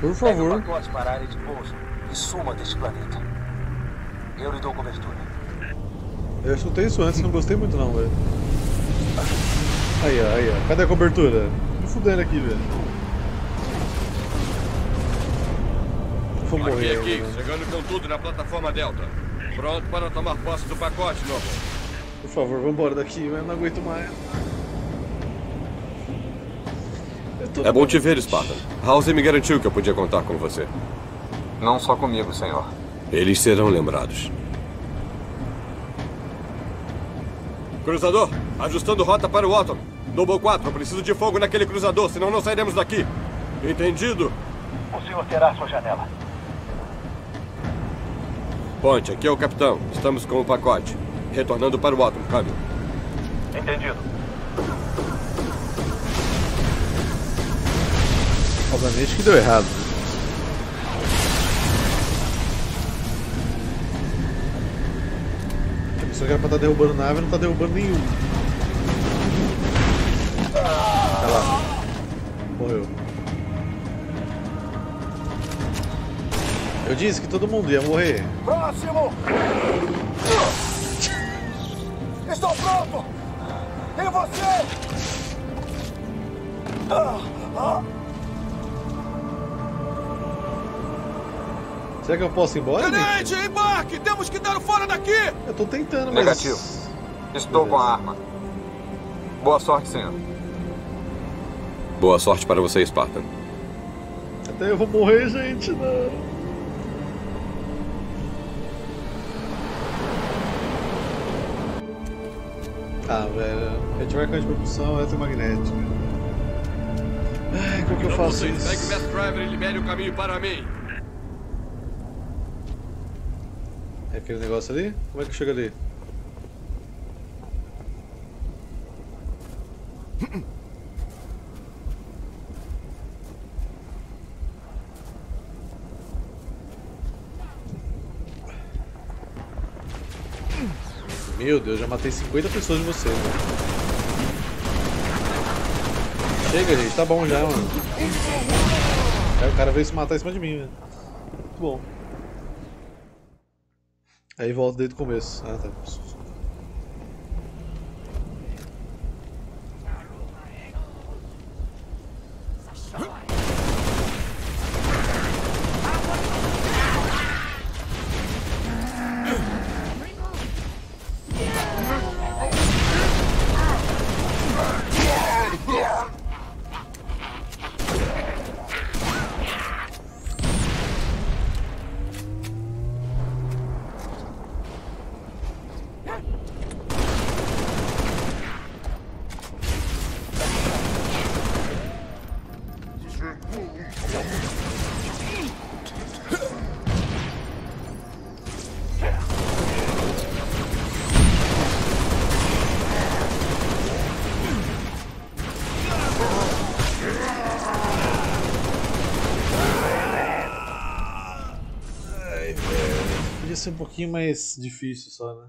Por favor. Pacote para a área de pouso e suma deste planeta. Eu lhe dou cobertura. Eu escutei isso antes, não gostei muito não, velho. Aí, ó, aí, ó. Cadê a cobertura? Me fudendo aqui, velho. Vou morrer. Aqui, chegando com tudo na plataforma Delta. Pronto para tomar posse do pacote, Novo. Por favor, vambora daqui, velho. Não aguento mais. É bom te ver, Spartan. House me garantiu que eu podia contar com você. Não só comigo, senhor. Eles serão lembrados. Cruzador, ajustando rota para o Autumn. Noble 4, preciso de fogo naquele cruzador, senão não sairemos daqui. Entendido? O senhor terá sua janela. Ponte, aqui é o capitão. Estamos com o pacote. Retornando para o Autumn, câmbio. Entendido. Obviamente que deu errado. A pessoa que era pra estar derrubando nave não tá derrubando nenhum. Olha lá. Morreu. Eu disse que todo mundo ia morrer. Próximo! Estou pronto! E você? Será que eu posso ir embora? Tenente, embarque! Temos que dar o fora daqui! Eu tô tentando, mas... Negativo. Estou com a arma. Boa sorte, senhor. Boa sorte para você, Spartan. Até eu vou morrer, gente, não. Ah, velho. A gente vai com a propulsão eletromagnética. Ai, como que eu faço isso? Segue o Mass Driver e libere o caminho para mim. É aquele negócio ali? Como é que chega ali? Meu Deus, já matei 50 pessoas de vocês, né? Chega, gente, tá bom já, mano. Aí o cara veio se matar em cima de mim, velho. Muito bom. Aí volta desde o começo. Ah, tá. ser um pouquinho mais difícil só, né?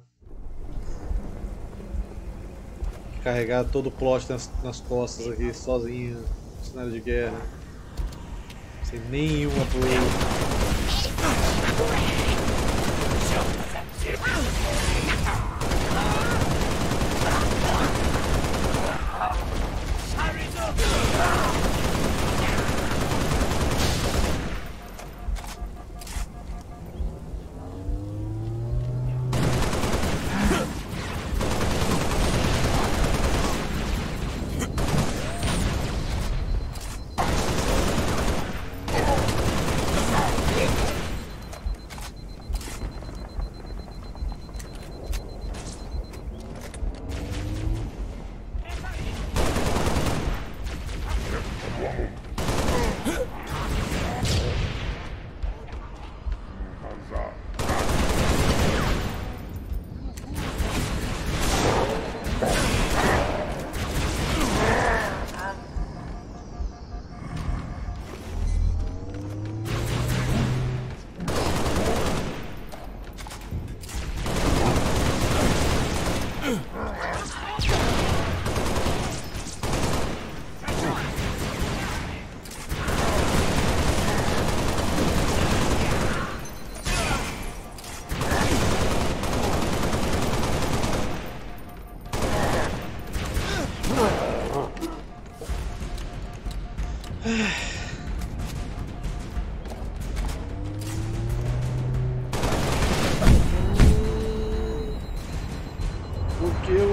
Carregar todo o plot nas costas aqui, sozinha, no cenário de guerra. Sem nenhum apoio.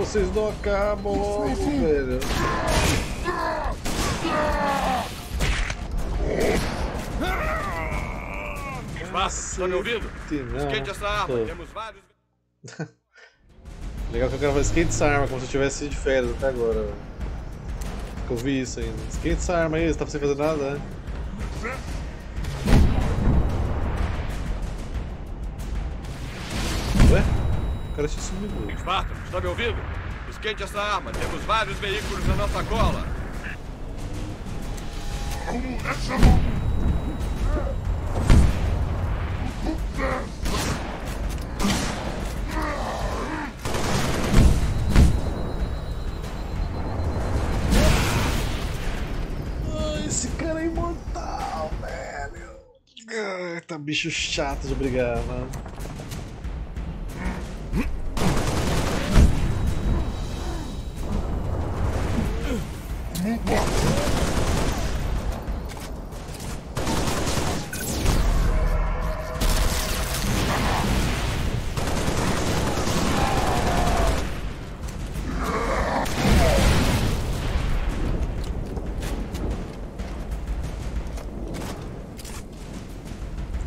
Vocês não acabam logo, velho. Mas, tá me ouvindo? Esquente essa arma, temos vários. Legal que eu quero fazer esquente essa arma, como se eu tivesse sido de férias até agora. Véio. Eu vi isso ainda. Esquente essa arma aí, você tá sem fazer nada, né? Ué? O cara tinha sumido. Spartan, está me ouvindo? Esquente essa arma, temos vários veículos na nossa cola. Esse cara é imortal, velho. Ah, tá bicho chato de brigar, mano.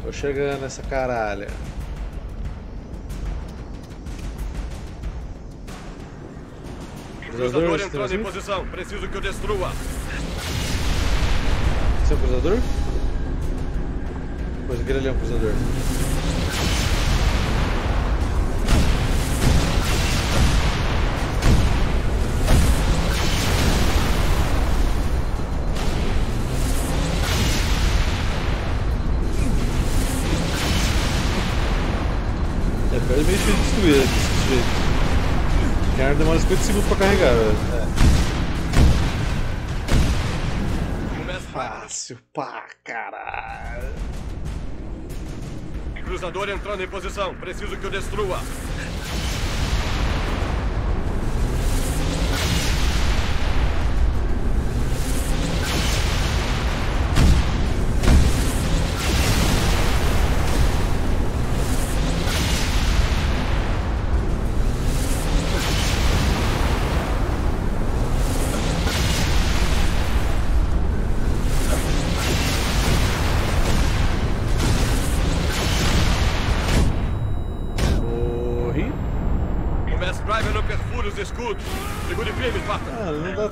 Tô chegando nessa caralha. O cruzador entrando em posição, preciso que eu destrua. Esse é o cruzador? Pois aquele ali é um cruzador. É, pera, é meio difícil destruir desse jeito. Cara, demora 50 segundos pra carregar, velho. É. Fácil pra caralho. Cruzador entrando em posição. Preciso que eu destrua.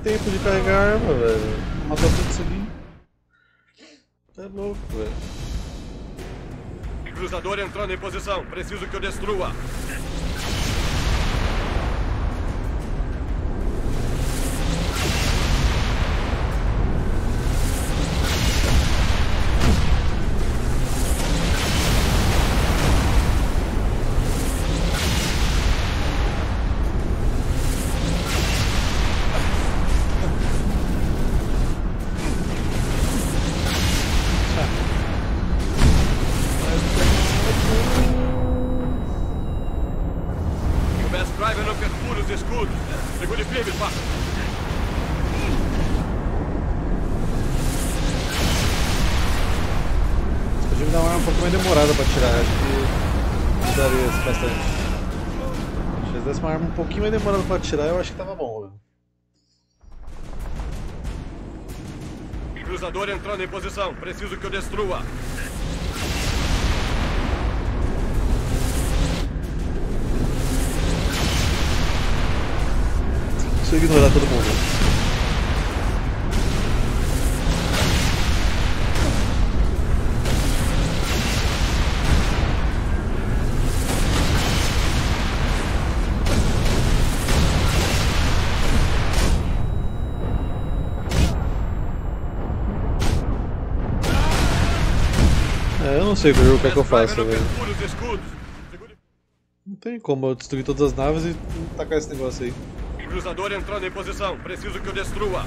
Tempo de carregar arma, velho. Matou tudo isso ali. Tá louco, velho. Cruzador entrando em posição. Preciso que eu destrua. escudo. Segure firme, Spartan. Podia dar uma arma um pouco mais demorada pra tirar, acho que daria bastante. Se eu desse uma arma um pouquinho mais demorada pra tirar, eu acho que tava bom, velho. Cruzador entrando em posição, preciso que eu destrua. Consigo ignorar todo mundo. É, eu não sei o que é que eu faço, velho. Não tem como eu destruir todas as naves e tacar esse negócio aí. Cruzador entrando em posição. Preciso que eu destrua.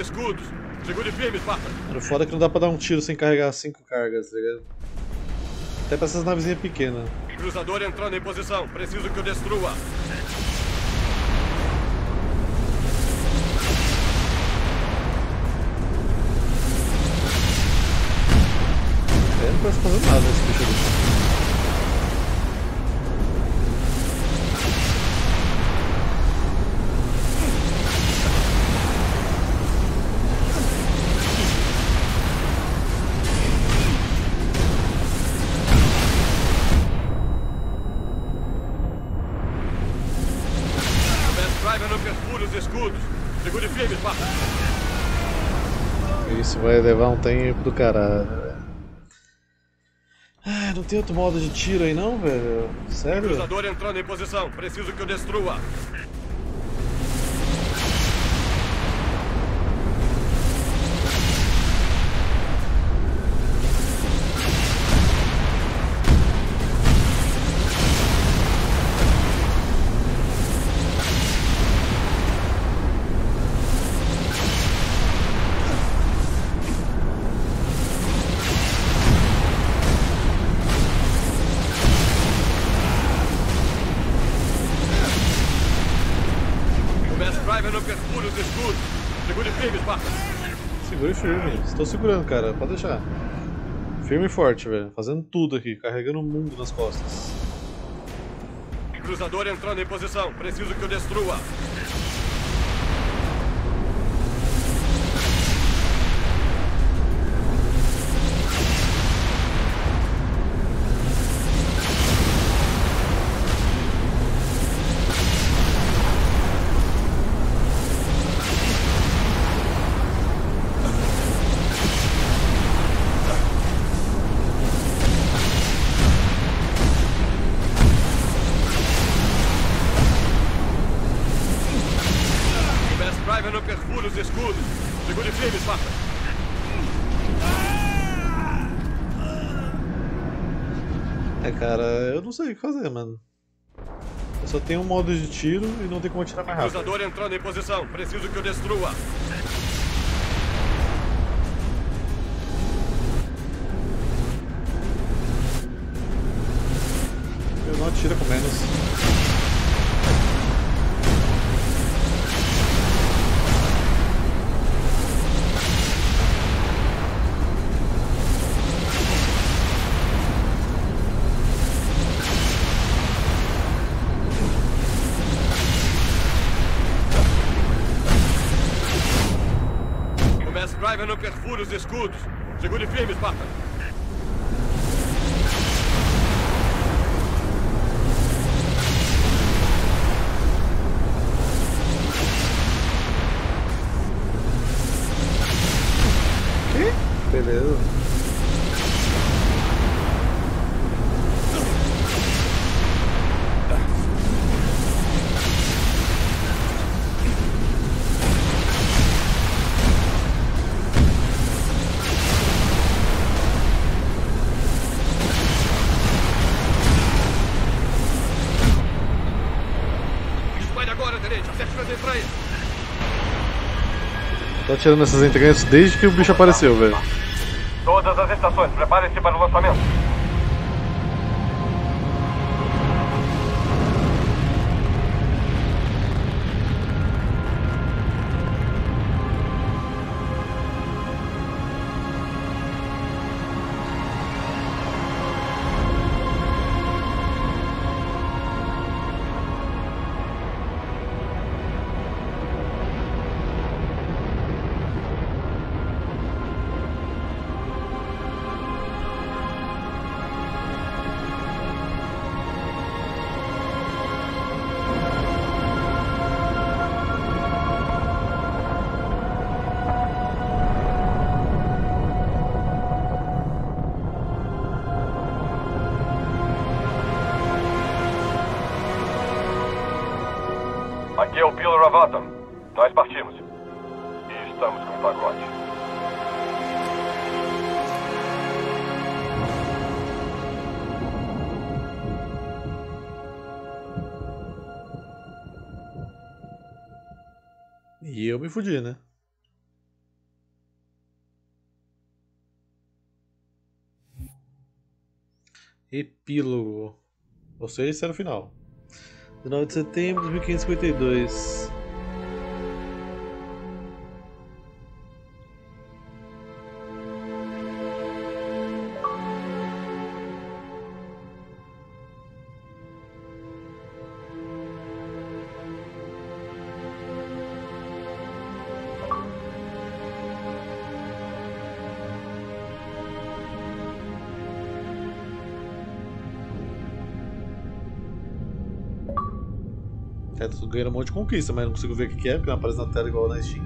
Escudos. Segure firme, Spartan. Era foda que não dá pra dar um tiro sem carregar 5 cargas, tá ligado? Até pra essas navezinhas pequenas. Cruzador entrando em posição. Preciso que eu destrua. É, não parece fazer nada esse bicho ali. Vai levar um tempo do caralho, velho. Ah, não tem outro modo de tiro aí não, velho? Sério? Cruzador entrando em posição. Preciso que eu destrua. Tô segurando, cara, pode deixar. Firme e forte, velho. Fazendo tudo aqui, carregando o mundo nas costas. Cruzador entrando em posição, preciso que eu destrua. Não sei o que fazer, mano. Eu só tenho um modo de tiro e não tem como atirar mais rápido. Cruzador entrando em posição. Preciso que eu destrua. Eu não atiro com menos. Eu não perfuro os escudos. Segure firme, Spartan. Que? Beleza. direita, acerte minhas entranhas. Tô atirando essas entranhas desde que o bicho apareceu, velho. Todas as estações, preparem-se para o lançamento. Aqui é o Pillar of Autumn. Nós partimos. E estamos com o pagode. E eu me fudi, né? Epílogo. Ou seja, esse era o final. 19 de setembro de 1552. Ganhando um monte de conquista, mas não consigo ver o que é, porque não aparece na tela igual na Steam.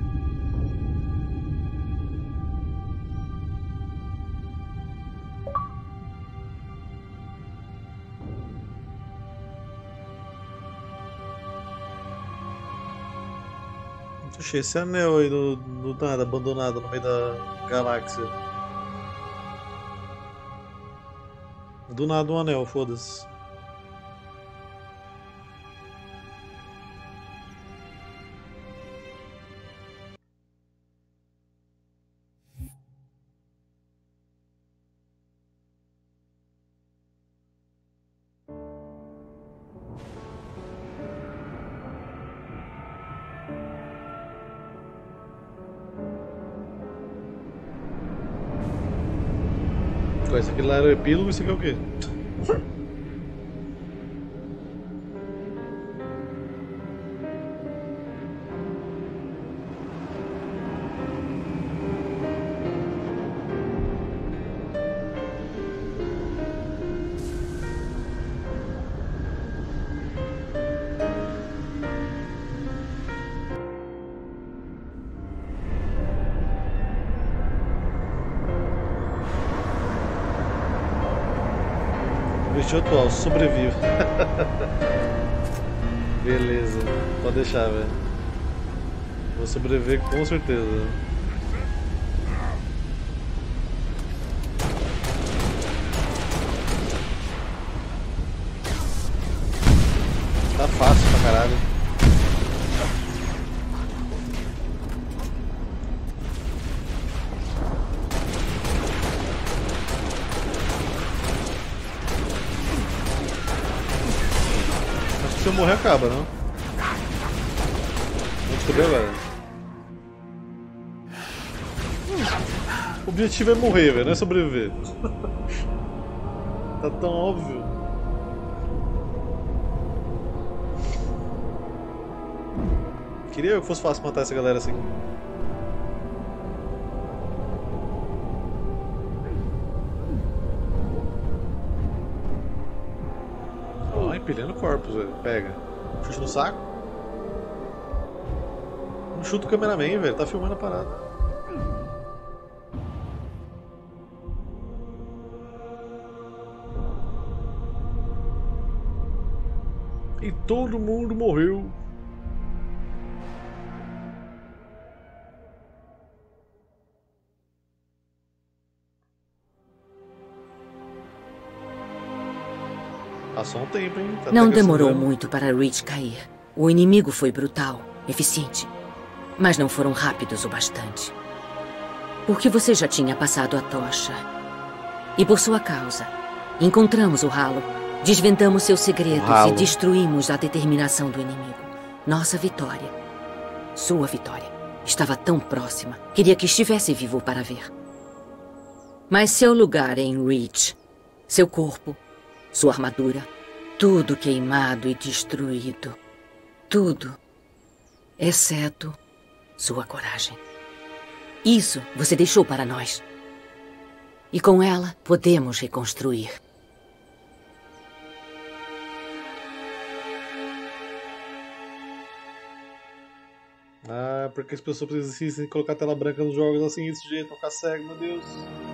Achei esse anel aí do nada, abandonado no meio da galáxia. Do nada um anel, foda-se. Esse aqui lá era o epílogo, isso aqui é o quê? Atual, sobrevive. Beleza, pode deixar, velho. Vou sobreviver com certeza. Tá fácil pra caralho. Se eu morrer acaba, não? Vamos descobrir agora. O objetivo é morrer, velho, não é sobreviver. Tá tão óbvio. Queria eu que fosse fácil matar essa galera assim. Empilhando corpos, velho. Pega. Chute no saco. Não chuta o cameraman, velho. Tá filmando a parada. E todo mundo morreu. Não demorou muito para Reach cair. O inimigo foi brutal, eficiente, mas não foram rápidos o bastante. Porque você já tinha passado a tocha. E por sua causa, encontramos o ralo, desvendamos seus segredos e destruímos a determinação do inimigo. Nossa vitória, sua vitória, estava tão próxima. Queria que estivesse vivo para ver. Mas seu lugar em Reach, seu corpo, sua armadura, tudo queimado e destruído. Tudo, exceto sua coragem. Isso você deixou para nós. E com ela podemos reconstruir. Ah, porque as pessoas precisam colocar tela branca nos jogos assim, desse jeito, ficar cego, meu Deus.